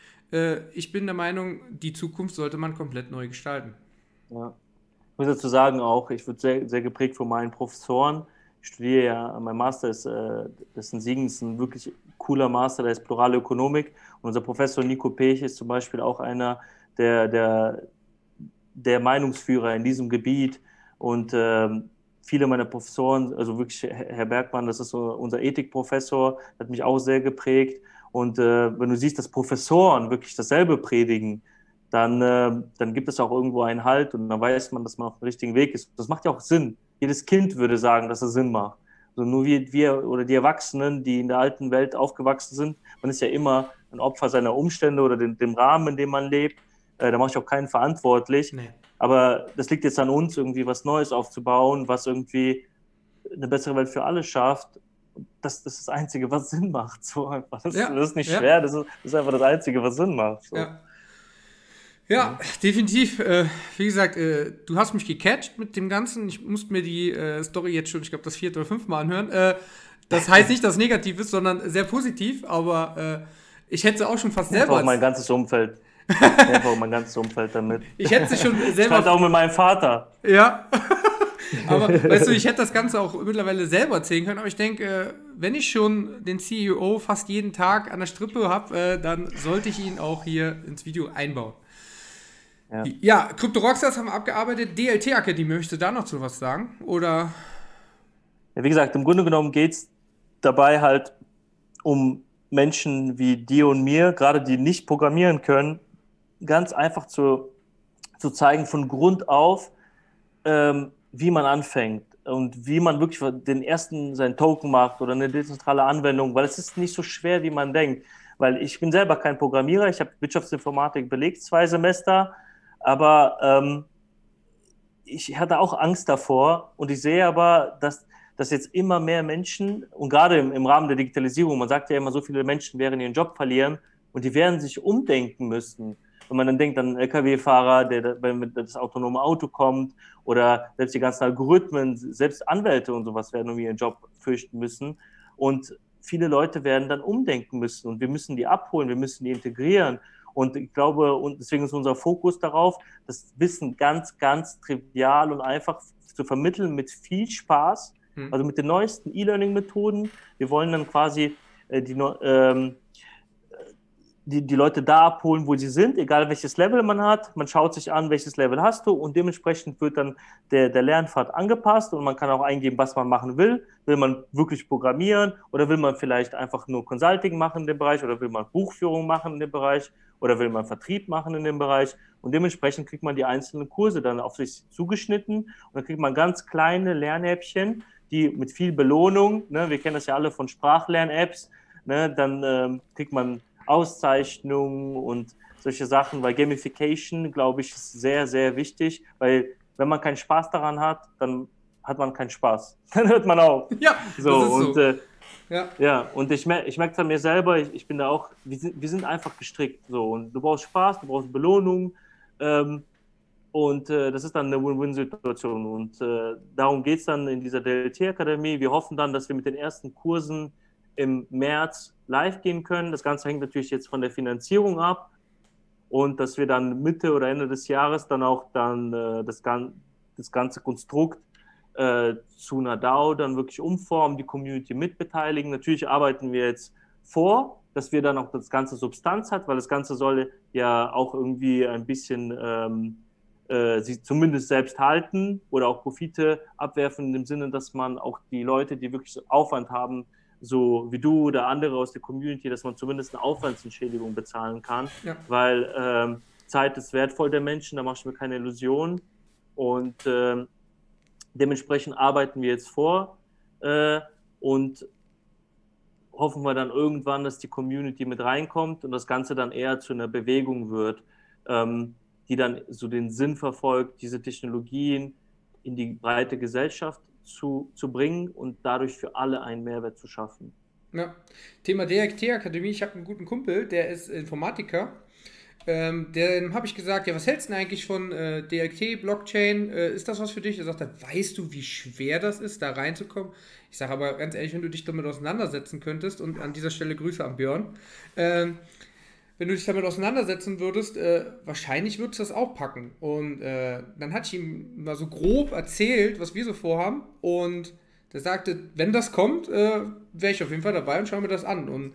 Ich bin der Meinung, die Zukunft sollte man komplett neu gestalten. Ja. Ich muss dazu sagen auch, ich wurde sehr, sehr geprägt von meinen Professoren. Ich studiere ja, mein Master ist in Siegen, ist ein wirklich cooler Master, der ist Plurale Ökonomik. Und unser Professor Nico Pech ist zum Beispiel auch einer der Meinungsführer in diesem Gebiet und viele meiner Professoren, also wirklich Herr Bergmann, das ist so unser Ethikprofessor, hat mich auch sehr geprägt. Und wenn du siehst, dass Professoren wirklich dasselbe predigen, dann gibt es auch irgendwo einen Halt und dann weiß man, dass man auf dem richtigen Weg ist. Das macht ja auch Sinn. Jedes Kind würde sagen, dass es Sinn macht. Also nur wir oder die Erwachsenen, die in der alten Welt aufgewachsen sind, man ist ja immer ein Opfer seiner Umstände oder dem Rahmen, in dem man lebt. Da mache ich auch keinen verantwortlich. Nee. Aber das liegt jetzt an uns, irgendwie was Neues aufzubauen, was irgendwie eine bessere Welt für alle schafft. Das ist das Einzige, was Sinn macht. So einfach. Das ist nicht schwer, das ist einfach das Einzige, was Sinn macht. So. Ja, definitiv. Wie gesagt, du hast mich gecatcht mit dem Ganzen. Ich musste mir die Story jetzt schon, ich glaube, das 4. oder 5. Mal anhören. Das heißt nicht, dass es negativ ist, sondern sehr positiv. Aber ich hätte es auch schon fast selber... mein ganzes Umfeld. Ich habe auch mein ganzes Umfeld damit. Ich hätte sie schon selber... Ich stand auch mit meinem Vater. Ja, aber weißt du, ich hätte das Ganze auch mittlerweile selber erzählen können, aber ich denke, wenn ich schon den CEO fast jeden Tag an der Strippe habe, dann sollte ich ihn auch hier ins Video einbauen. Ja, Crypto Rockstars haben wir abgearbeitet. DLT Akademie, möchtest du da noch zu was sagen? Oder? Ja, wie gesagt, im Grunde genommen geht es dabei halt um Menschen wie dir und mir, gerade die nicht programmieren können, ganz einfach zu zeigen von Grund auf, wie man anfängt und wie man wirklich seinen Token macht oder eine dezentrale Anwendung, weil es ist nicht so schwer, wie man denkt, weil ich bin selber kein Programmierer, ich habe Wirtschaftsinformatik belegt, 2 Semester, aber ich hatte auch Angst davor und ich sehe aber, dass dass jetzt immer mehr Menschen, und gerade im Rahmen der Digitalisierung, man sagt ja immer, so viele Menschen werden ihren Job verlieren und die werden sich umdenken müssen. Wenn man dann denkt an einen LKW-Fahrer, der mit das autonome Auto kommt, oder selbst die ganzen Algorithmen, selbst Anwälte und sowas werden um ihren Job fürchten müssen. Und viele Leute werden dann umdenken müssen und wir müssen die abholen, wir müssen die integrieren. Und ich glaube, und deswegen ist unser Fokus darauf, das Wissen ganz, ganz trivial und einfach zu vermitteln mit viel Spaß, also mit den neuesten E-Learning-Methoden. Wir wollen dann quasi die Leute da abholen, wo sie sind, egal welches Level man hat. Man schaut sich an, welches Level hast du, und dementsprechend wird dann der Lernpfad angepasst und man kann auch eingeben, was man machen will. Will man wirklich programmieren oder will man vielleicht einfach nur Consulting machen in dem Bereich oder will man Buchführung machen in dem Bereich oder will man Vertrieb machen in dem Bereich, und dementsprechend kriegt man die einzelnen Kurse dann auf sich zugeschnitten und dann kriegt man ganz kleine Lernhäppchen, die mit viel Belohnung, ne, wir kennen das ja alle von Sprachlern-Apps, ne, dann kriegt man Auszeichnungen und solche Sachen, weil Gamification, glaube ich, ist sehr, sehr wichtig, weil wenn man keinen Spaß daran hat, dann hat man keinen Spaß. Dann hört man auf. Ja, so, das ist und, so. Ja, und ich merke es an mir selber, ich bin da auch, wir sind einfach gestrickt. So. Und du brauchst Spaß, du brauchst Belohnung und das ist dann eine Win-Win-Situation und darum geht es dann in dieser DLT Akademie. Wir hoffen dann, dass wir mit den ersten Kursen im März live gehen können. Das Ganze hängt natürlich jetzt von der Finanzierung ab und dass wir dann Mitte oder Ende des Jahres dann auch dann das ganze Konstrukt zu einer DAO dann wirklich umformen, die Community mitbeteiligen. Natürlich arbeiten wir jetzt vor, dass wir dann auch das ganze Substanz hat, weil das Ganze soll ja auch irgendwie ein bisschen sich zumindest selbst halten oder auch Profite abwerfen, in dem Sinne, dass man auch die Leute, die wirklich so Aufwand haben, so wie du oder andere aus der Community, dass man zumindest eine Aufwandsentschädigung bezahlen kann, ja. Weil Zeit ist wertvoll der Menschen, da mache ich mir keine Illusionen und dementsprechend arbeiten wir jetzt vor und hoffen wir dann irgendwann, dass die Community mit reinkommt und das Ganze dann eher zu einer Bewegung wird, die dann so den Sinn verfolgt, diese Technologien in die breite Gesellschaft zu bringen und dadurch für alle einen Mehrwert zu schaffen. Ja. Thema DLT-Akademie, ich habe einen guten Kumpel, der ist Informatiker. Dem habe ich gesagt, ja, was hältst du denn eigentlich von DLT, Blockchain, ist das was für dich? Er sagt, weißt du, wie schwer das ist, da reinzukommen? Ich sage aber ganz ehrlich, wenn du dich damit auseinandersetzen könntest, und an dieser Stelle Grüße an Björn, wenn du dich damit auseinandersetzen würdest, wahrscheinlich würdest du das auch packen. Und dann hatte ich ihm mal so grob erzählt, was wir so vorhaben. Und der sagte, wenn das kommt, wäre ich auf jeden Fall dabei und schaue mir das an. Und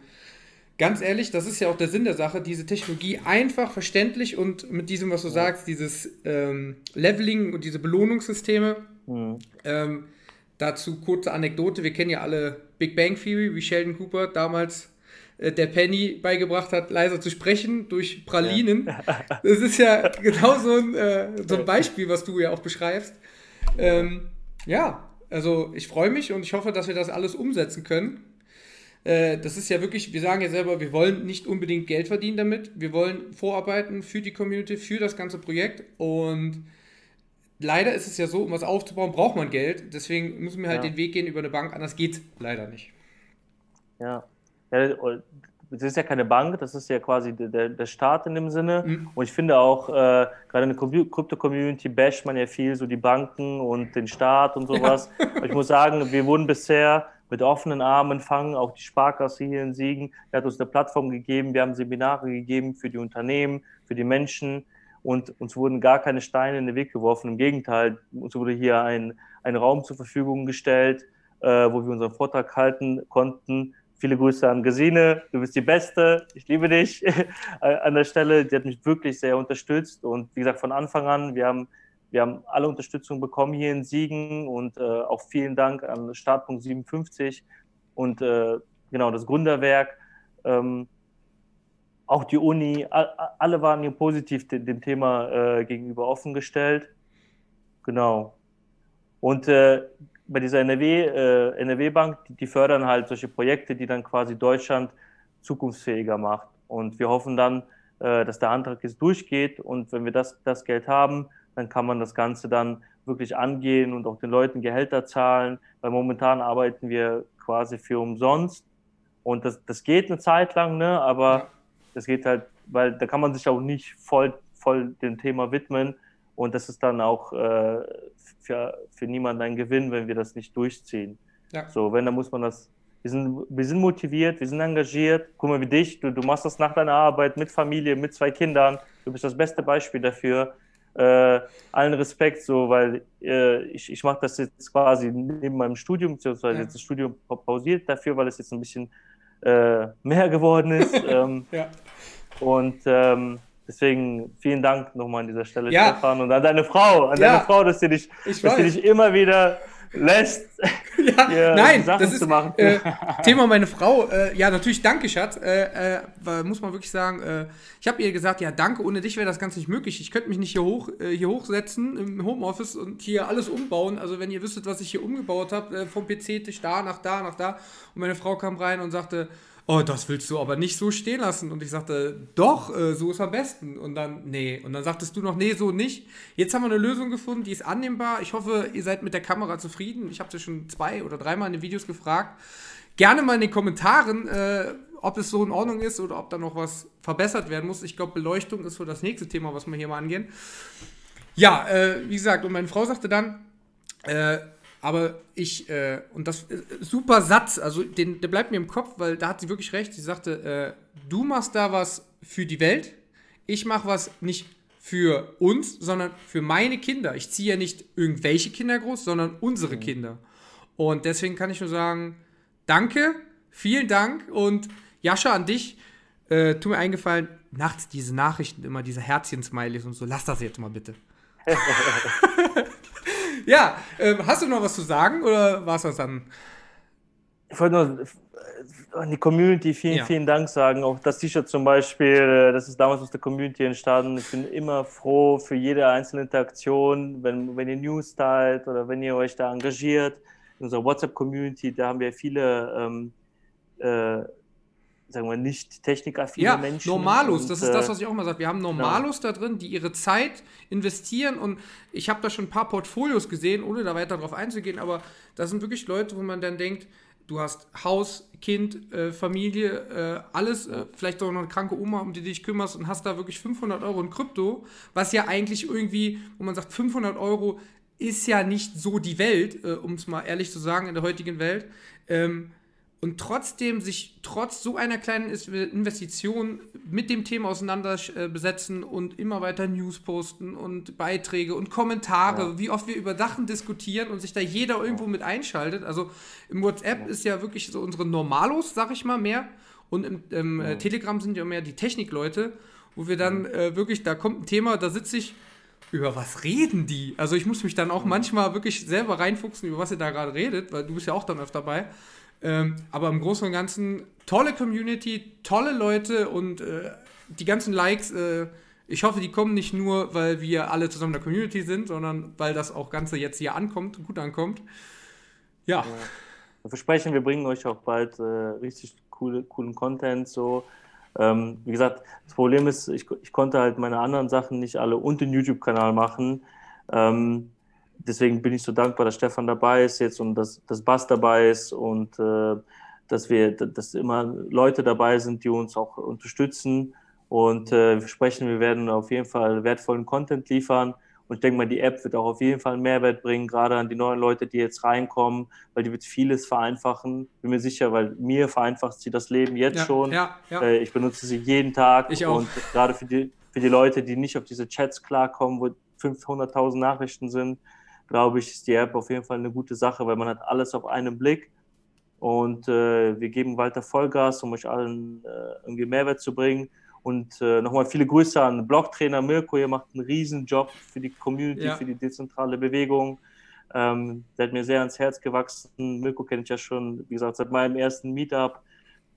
ganz ehrlich, das ist ja auch der Sinn der Sache, diese Technologie einfach, verständlich und mit diesem, was du sagst, dieses Leveling und diese Belohnungssysteme. Mhm. Dazu kurze Anekdote, wir kennen ja alle Big Bang Theory, wie Sheldon Cooper damals der Penny beigebracht hat, leiser zu sprechen durch Pralinen. Ja. Das ist ja genau so ein Beispiel, was du ja auch beschreibst. Ja, also ich freue mich und ich hoffe, dass wir das alles umsetzen können. Das ist ja wirklich, wir sagen ja selber, wir wollen nicht unbedingt Geld verdienen damit. Wir wollen vorarbeiten für die Community, für das ganze Projekt. Und leider ist es ja so, um was aufzubauen, braucht man Geld. Deswegen müssen wir halt den Weg gehen über eine Bank. Anders geht leider nicht. Ja. Das ist ja keine Bank, das ist ja quasi der Staat in dem Sinne. Mhm. Und ich finde auch, gerade in der Krypto-Community basht man ja viel so die Banken und den Staat und sowas. Ja. Ich muss sagen, wir wurden bisher mit offenen Armen empfangen, auch die Sparkasse hier in Siegen. Die hat uns eine Plattform gegeben, wir haben Seminare gegeben für die Unternehmen, für die Menschen. Und uns wurden gar keine Steine in den Weg geworfen. Im Gegenteil, uns wurde hier ein Raum zur Verfügung gestellt, wo wir unseren Vortrag halten konnten. Viele Grüße an Gesine, du bist die Beste, ich liebe dich an der Stelle. Die hat mich wirklich sehr unterstützt und wie gesagt, von Anfang an, wir haben alle Unterstützung bekommen hier in Siegen und auch vielen Dank an Startpunkt 57 und genau das Gründerwerk, auch die Uni, alle waren hier positiv dem Thema gegenüber offengestellt. Genau. Und bei dieser NRW-Bank, die fördern halt solche Projekte, die dann quasi Deutschland zukunftsfähiger macht. Und wir hoffen dann, dass der Antrag jetzt durchgeht und wenn wir das Geld haben, dann kann man das Ganze dann wirklich angehen und auch den Leuten Gehälter zahlen, weil momentan arbeiten wir quasi für umsonst und das geht eine Zeit lang, ne? Aber das geht halt, weil da kann man sich auch nicht voll dem Thema widmen und das ist dann auch für niemanden ein Gewinn, wenn wir das nicht durchziehen. Ja. So, wenn, dann muss man das, wir sind motiviert, wir sind engagiert, guck mal wie dich, du machst das nach deiner Arbeit mit Familie, mit 2 Kindern, du bist das beste Beispiel dafür. Allen Respekt, so, weil ich mache das jetzt quasi neben meinem Studium, beziehungsweise jetzt das Studium pausiert dafür, weil es jetzt ein bisschen mehr geworden ist. Und deswegen vielen Dank nochmal an dieser Stelle, Stefan, und an deine Frau, dass sie dich immer wieder lässt, Sachen zu machen. Thema meine Frau, ja, natürlich danke, Schatz, muss man wirklich sagen, ich habe ihr gesagt, ja, danke, ohne dich wäre das Ganze nicht möglich, ich könnte mich nicht hier hochsetzen im Homeoffice und hier alles umbauen, also wenn ihr wüsstet, was ich hier umgebaut habe, vom PC-Tisch da nach da und meine Frau kam rein und sagte, oh, das willst du aber nicht so stehen lassen. Und ich sagte, doch, so ist am besten. Und dann, nee. Und dann sagtest du noch, nee, so nicht. Jetzt haben wir eine Lösung gefunden, die ist annehmbar. Ich hoffe, ihr seid mit der Kamera zufrieden. Ich habe das schon 2 oder 3 Mal in den Videos gefragt. Gerne mal in den Kommentaren, ob es so in Ordnung ist oder ob da noch was verbessert werden muss. Ich glaube, Beleuchtung ist so das nächste Thema, was wir hier mal angehen. Ja, wie gesagt, und meine Frau sagte dann, aber ich, und das super Satz, also der bleibt mir im Kopf, weil da hat sie wirklich recht. Sie sagte, du machst da was für die Welt, ich mache was nicht für uns, sondern für meine Kinder. Ich ziehe ja nicht irgendwelche Kinder groß, sondern unsere Kinder. Und deswegen kann ich nur sagen, danke, vielen Dank und Jascha, an dich, tu mir eingefallen, nachts diese Nachrichten, immer diese Herzchen-Smileys und so, lass das jetzt mal bitte. Ja, hast du noch was zu sagen oder war es das dann? Ich wollte nur an die Community vielen Dank sagen. Auch das T-Shirt zum Beispiel, das ist damals aus der Community entstanden. Ich bin immer froh für jede einzelne Interaktion, wenn ihr News teilt oder wenn ihr euch da engagiert. In unserer WhatsApp-Community, da haben wir viele, sagen wir, nicht technikaffine Menschen. Ja, Normalos, das ist das, was ich auch mal sage. Wir haben Normalos da drin, die ihre Zeit investieren und ich habe da schon ein paar Portfolios gesehen, ohne da weiter drauf einzugehen, aber das sind wirklich Leute, wo man dann denkt, du hast Haus, Kind, Familie, alles, vielleicht auch noch eine kranke Oma, um die du dich kümmerst und hast da wirklich 500 Euro in Krypto, was ja eigentlich irgendwie, wo man sagt, 500 Euro ist ja nicht so die Welt, um es mal ehrlich zu sagen, in der heutigen Welt, und trotzdem sich trotz so einer kleinen Investition mit dem Thema auseinandersetzen und immer weiter News posten und Beiträge und Kommentare, wie oft wir über Sachen diskutieren und sich da jeder irgendwo mit einschaltet. Also im WhatsApp ist ja wirklich so unsere Normalos, sag ich mal, mehr. Und im Telegram sind ja mehr die Technikleute, wo wir dann wirklich, da kommt ein Thema, da sitze ich, über was reden die? Also ich muss mich dann auch manchmal wirklich selber reinfuchsen, über was ihr da gerade redet, weil du bist ja auch dann öfter dabei. Aber im Großen und Ganzen tolle Community, tolle Leute und die ganzen Likes, ich hoffe, die kommen nicht nur, weil wir alle zusammen in der Community sind, sondern weil das auch Ganze jetzt hier ankommt, gut ankommt. Ja. Wir versprechen, wir bringen euch auch bald richtig coolen Content. So. Wie gesagt, das Problem ist, ich konnte halt meine anderen Sachen nicht alle und den YouTube-Kanal machen. Deswegen bin ich so dankbar, dass Stefan dabei ist jetzt und dass Bas dabei ist und dass immer Leute dabei sind, die uns auch unterstützen. Und wir versprechen, wir werden auf jeden Fall wertvollen Content liefern. Und ich denke mal, die App wird auch auf jeden Fall einen Mehrwert bringen, gerade an die neuen Leute, die jetzt reinkommen, weil die wird vieles vereinfachen. Bin mir sicher, weil mir vereinfacht sie das Leben jetzt schon. Ich benutze sie jeden Tag. Ich auch. Und gerade für die Leute, die nicht auf diese Chats klarkommen, wo 500.000 Nachrichten sind, glaube ich, ist die App auf jeden Fall eine gute Sache, weil man hat alles auf einen Blick und wir geben weiter Vollgas, um euch allen irgendwie Mehrwert zu bringen. Und nochmal viele Grüße an Blocktrainer Mirko, ihr macht einen riesen Job für die Community, für die dezentrale Bewegung. Der hat mir sehr ans Herz gewachsen. Mirko kenne ich ja schon, wie gesagt, seit meinem ersten Meetup.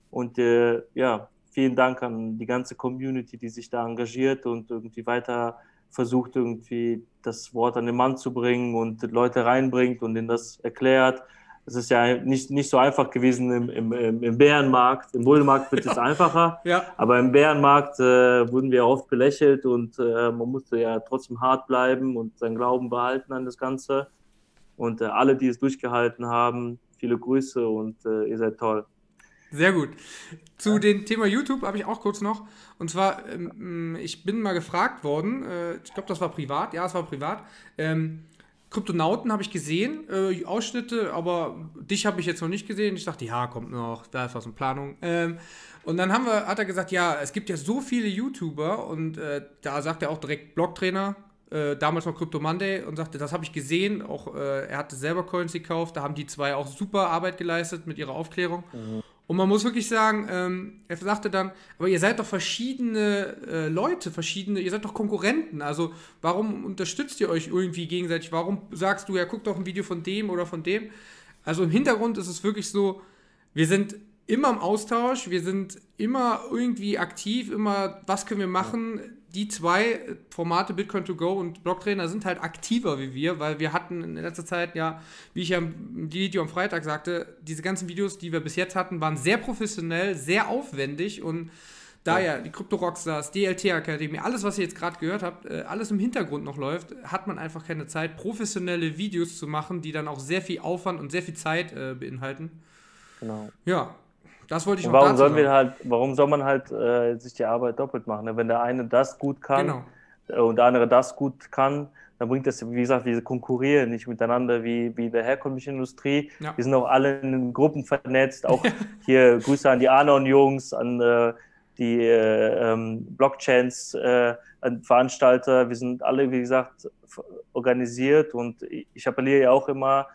Und ja, vielen Dank an die ganze Community, die sich da engagiert und irgendwie weiter versucht, irgendwie das Wort an den Mann zu bringen und Leute reinbringt und ihnen das erklärt, Es ist ja nicht so einfach gewesen im Bärenmarkt. Im Bullenmarkt wird es einfacher, aber im Bärenmarkt wurden wir oft belächelt und man musste ja trotzdem hart bleiben und seinen Glauben behalten an das Ganze. Und alle, die es durchgehalten haben, viele Grüße und ihr seid toll. Sehr gut. Zu dem Thema YouTube habe ich auch kurz noch. Und zwar, ich bin mal gefragt worden, ich glaube, das war privat. Ja, es war privat. Kryptonauten habe ich gesehen, Ausschnitte, aber dich habe ich jetzt noch nicht gesehen. Ich dachte, ja, kommt noch, da ist was in Planung. Und dann hat er gesagt, ja, es gibt ja so viele YouTuber und da sagt er auch direkt Blocktrainer, damals noch Crypto Monday, und sagte, das habe ich gesehen, auch er hatte selber Coins gekauft, da haben die zwei auch super Arbeit geleistet mit ihrer Aufklärung. Mhm. Und man muss wirklich sagen, er sagte dann, aber ihr seid doch verschiedene Leute, ihr seid doch Konkurrenten, also warum unterstützt ihr euch irgendwie gegenseitig, warum sagst du, ja guck doch ein Video von dem oder von dem, also im Hintergrund ist es wirklich so, wir sind immer im Austausch, wir sind immer irgendwie aktiv, immer, was können wir machen, die zwei Formate Bitcoin2Go und Blocktrainer sind halt aktiver wie wir, weil wir hatten in letzter Zeit, ja, wie ich ja im Video am Freitag sagte, diese ganzen Videos, die wir bis jetzt hatten, waren sehr professionell, sehr aufwendig und daher die Crypto Rockstars, DLT Akademie, alles, was ihr jetzt gerade gehört habt, alles im Hintergrund noch läuft, hat man einfach keine Zeit, professionelle Videos zu machen, die dann auch sehr viel Aufwand und sehr viel Zeit beinhalten. Genau. Ja. Das wollte ich noch dazu sagen. Warum soll man halt sich die Arbeit doppelt machen? Ne? Wenn der eine das gut kann und der andere das gut kann, dann bringt das, wie gesagt, wir konkurrieren nicht miteinander wie der herkömmlichen Industrie. Ja. Wir sind auch alle in Gruppen vernetzt. Auch hier Grüße an die Anon-Jungs, an die Blockchains, an Veranstalter. Wir sind alle, wie gesagt, organisiert und ich appelliere ja auch immer,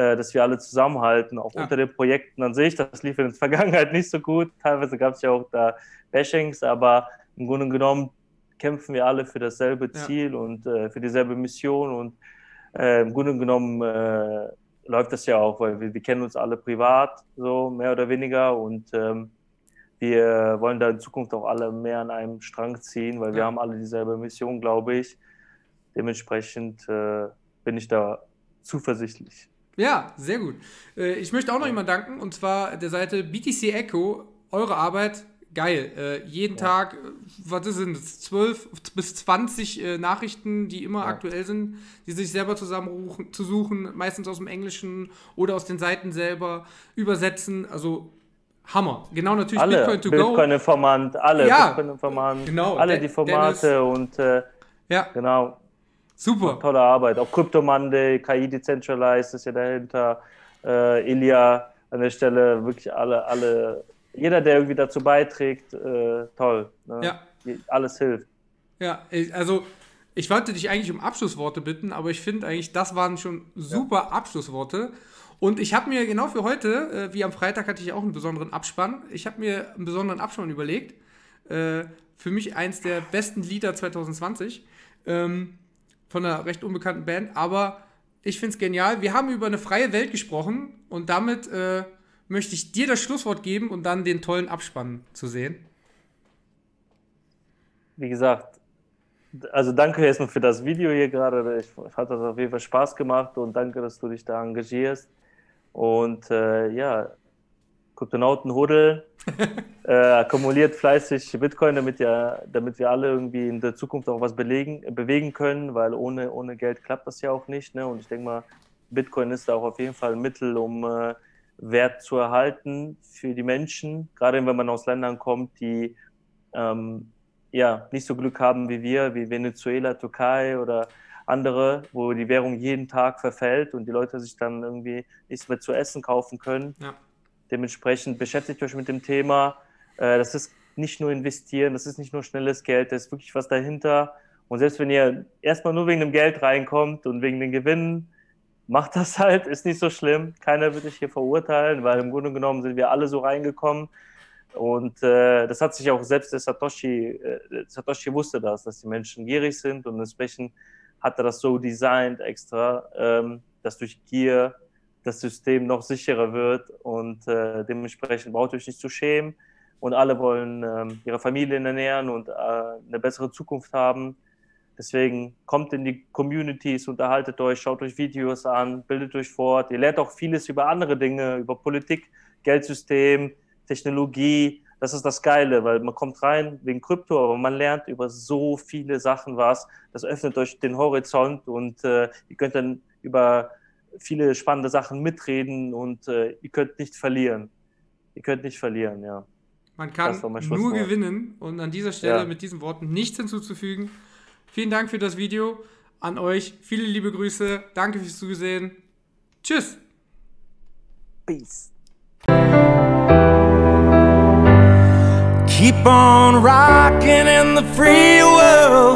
dass wir alle zusammenhalten, auch unter den Projekten an sich. Das lief in der Vergangenheit nicht so gut. Teilweise gab es ja auch da Bashings, aber im Grunde genommen kämpfen wir alle für dasselbe Ziel und für dieselbe Mission. Und im Grunde genommen läuft das ja auch, weil wir kennen uns alle privat, so mehr oder weniger. Und wir wollen da in Zukunft auch alle mehr an einem Strang ziehen, weil wir haben alle dieselbe Mission, glaube ich. Dementsprechend bin ich da zuversichtlich. Ja, sehr gut. Ich möchte auch noch jemand danken, und zwar der Seite BTC Echo. Eure Arbeit, geil. Jeden Tag, was sind das, 12 bis 20 Nachrichten, die immer aktuell sind, die sich selber zusammensuchen, meistens aus dem Englischen oder aus den Seiten selber übersetzen, also Hammer. Genau, natürlich Bitcoin2Go. Bitcoin-Informant, Bitcoin-Informant, genau, alle die Formate Dennis. Und genau. Super. Tolle Arbeit. Auch Crypto Monday, KI Decentralized ist ja dahinter. Ilya an der Stelle, wirklich alle. Jeder, der irgendwie dazu beiträgt, toll. Ne? Ja. Alles hilft. Ja, also ich wollte dich eigentlich um Abschlussworte bitten, aber ich finde eigentlich, das waren schon super Abschlussworte. Und ich habe mir genau für heute, wie am Freitag hatte ich auch einen besonderen Abspann, überlegt. Für mich eins der besten Lieder 2020. Von einer recht unbekannten Band, aber ich finde es genial. Wir haben über eine freie Welt gesprochen und damit möchte ich dir das Schlusswort geben und dann den tollen Abspann zu sehen. Wie gesagt, also danke erstmal für das Video hier gerade. Ich hat das auf jeden Fall Spaß gemacht und danke, dass du dich da engagierst. Und ja, Kryptonautenhuddel akkumuliert fleißig Bitcoin, damit wir alle irgendwie in der Zukunft auch was bewegen können, weil ohne Geld klappt das ja auch nicht. Ne? Und ich denke mal, Bitcoin ist da auch auf jeden Fall ein Mittel, um Wert zu erhalten für die Menschen, gerade wenn man aus Ländern kommt, die nicht so Glück haben wie wir, wie Venezuela, Türkei oder andere, wo die Währung jeden Tag verfällt und die Leute sich dann irgendwie nichts mehr zu essen kaufen können. Ja. Dementsprechend beschäftigt euch mit dem Thema. Das ist nicht nur investieren, das ist nicht nur schnelles Geld, da ist wirklich was dahinter. Und selbst wenn ihr erstmal nur wegen dem Geld reinkommt und wegen den Gewinnen, macht das halt, ist nicht so schlimm. Keiner wird euch hier verurteilen, weil im Grunde genommen sind wir alle so reingekommen. Und das hat sich auch selbst der Satoshi, wusste das, dass die Menschen gierig sind und entsprechend hat er das so designt extra, dass durch Gier das System noch sicherer wird und dementsprechend braucht ihr euch nicht zu schämen und alle wollen ihre Familien ernähren und eine bessere Zukunft haben. Deswegen kommt in die Communities, unterhaltet euch, schaut euch Videos an, bildet euch fort. Ihr lernt auch vieles über andere Dinge, über Politik, Geldsystem, Technologie. Das ist das Geile, weil man kommt rein wegen Krypto, aber man lernt über so viele Sachen was. Das öffnet euch den Horizont und ihr könnt dann über viele spannende Sachen mitreden und ihr könnt nicht verlieren. Ihr könnt nicht verlieren, ja. Man kann nur gewinnen und an dieser Stelle mit diesen Worten nichts hinzuzufügen. Vielen Dank für das Video an euch. Viele liebe Grüße. Danke fürs Zusehen. Tschüss. Peace. Keep on rocking in the free world.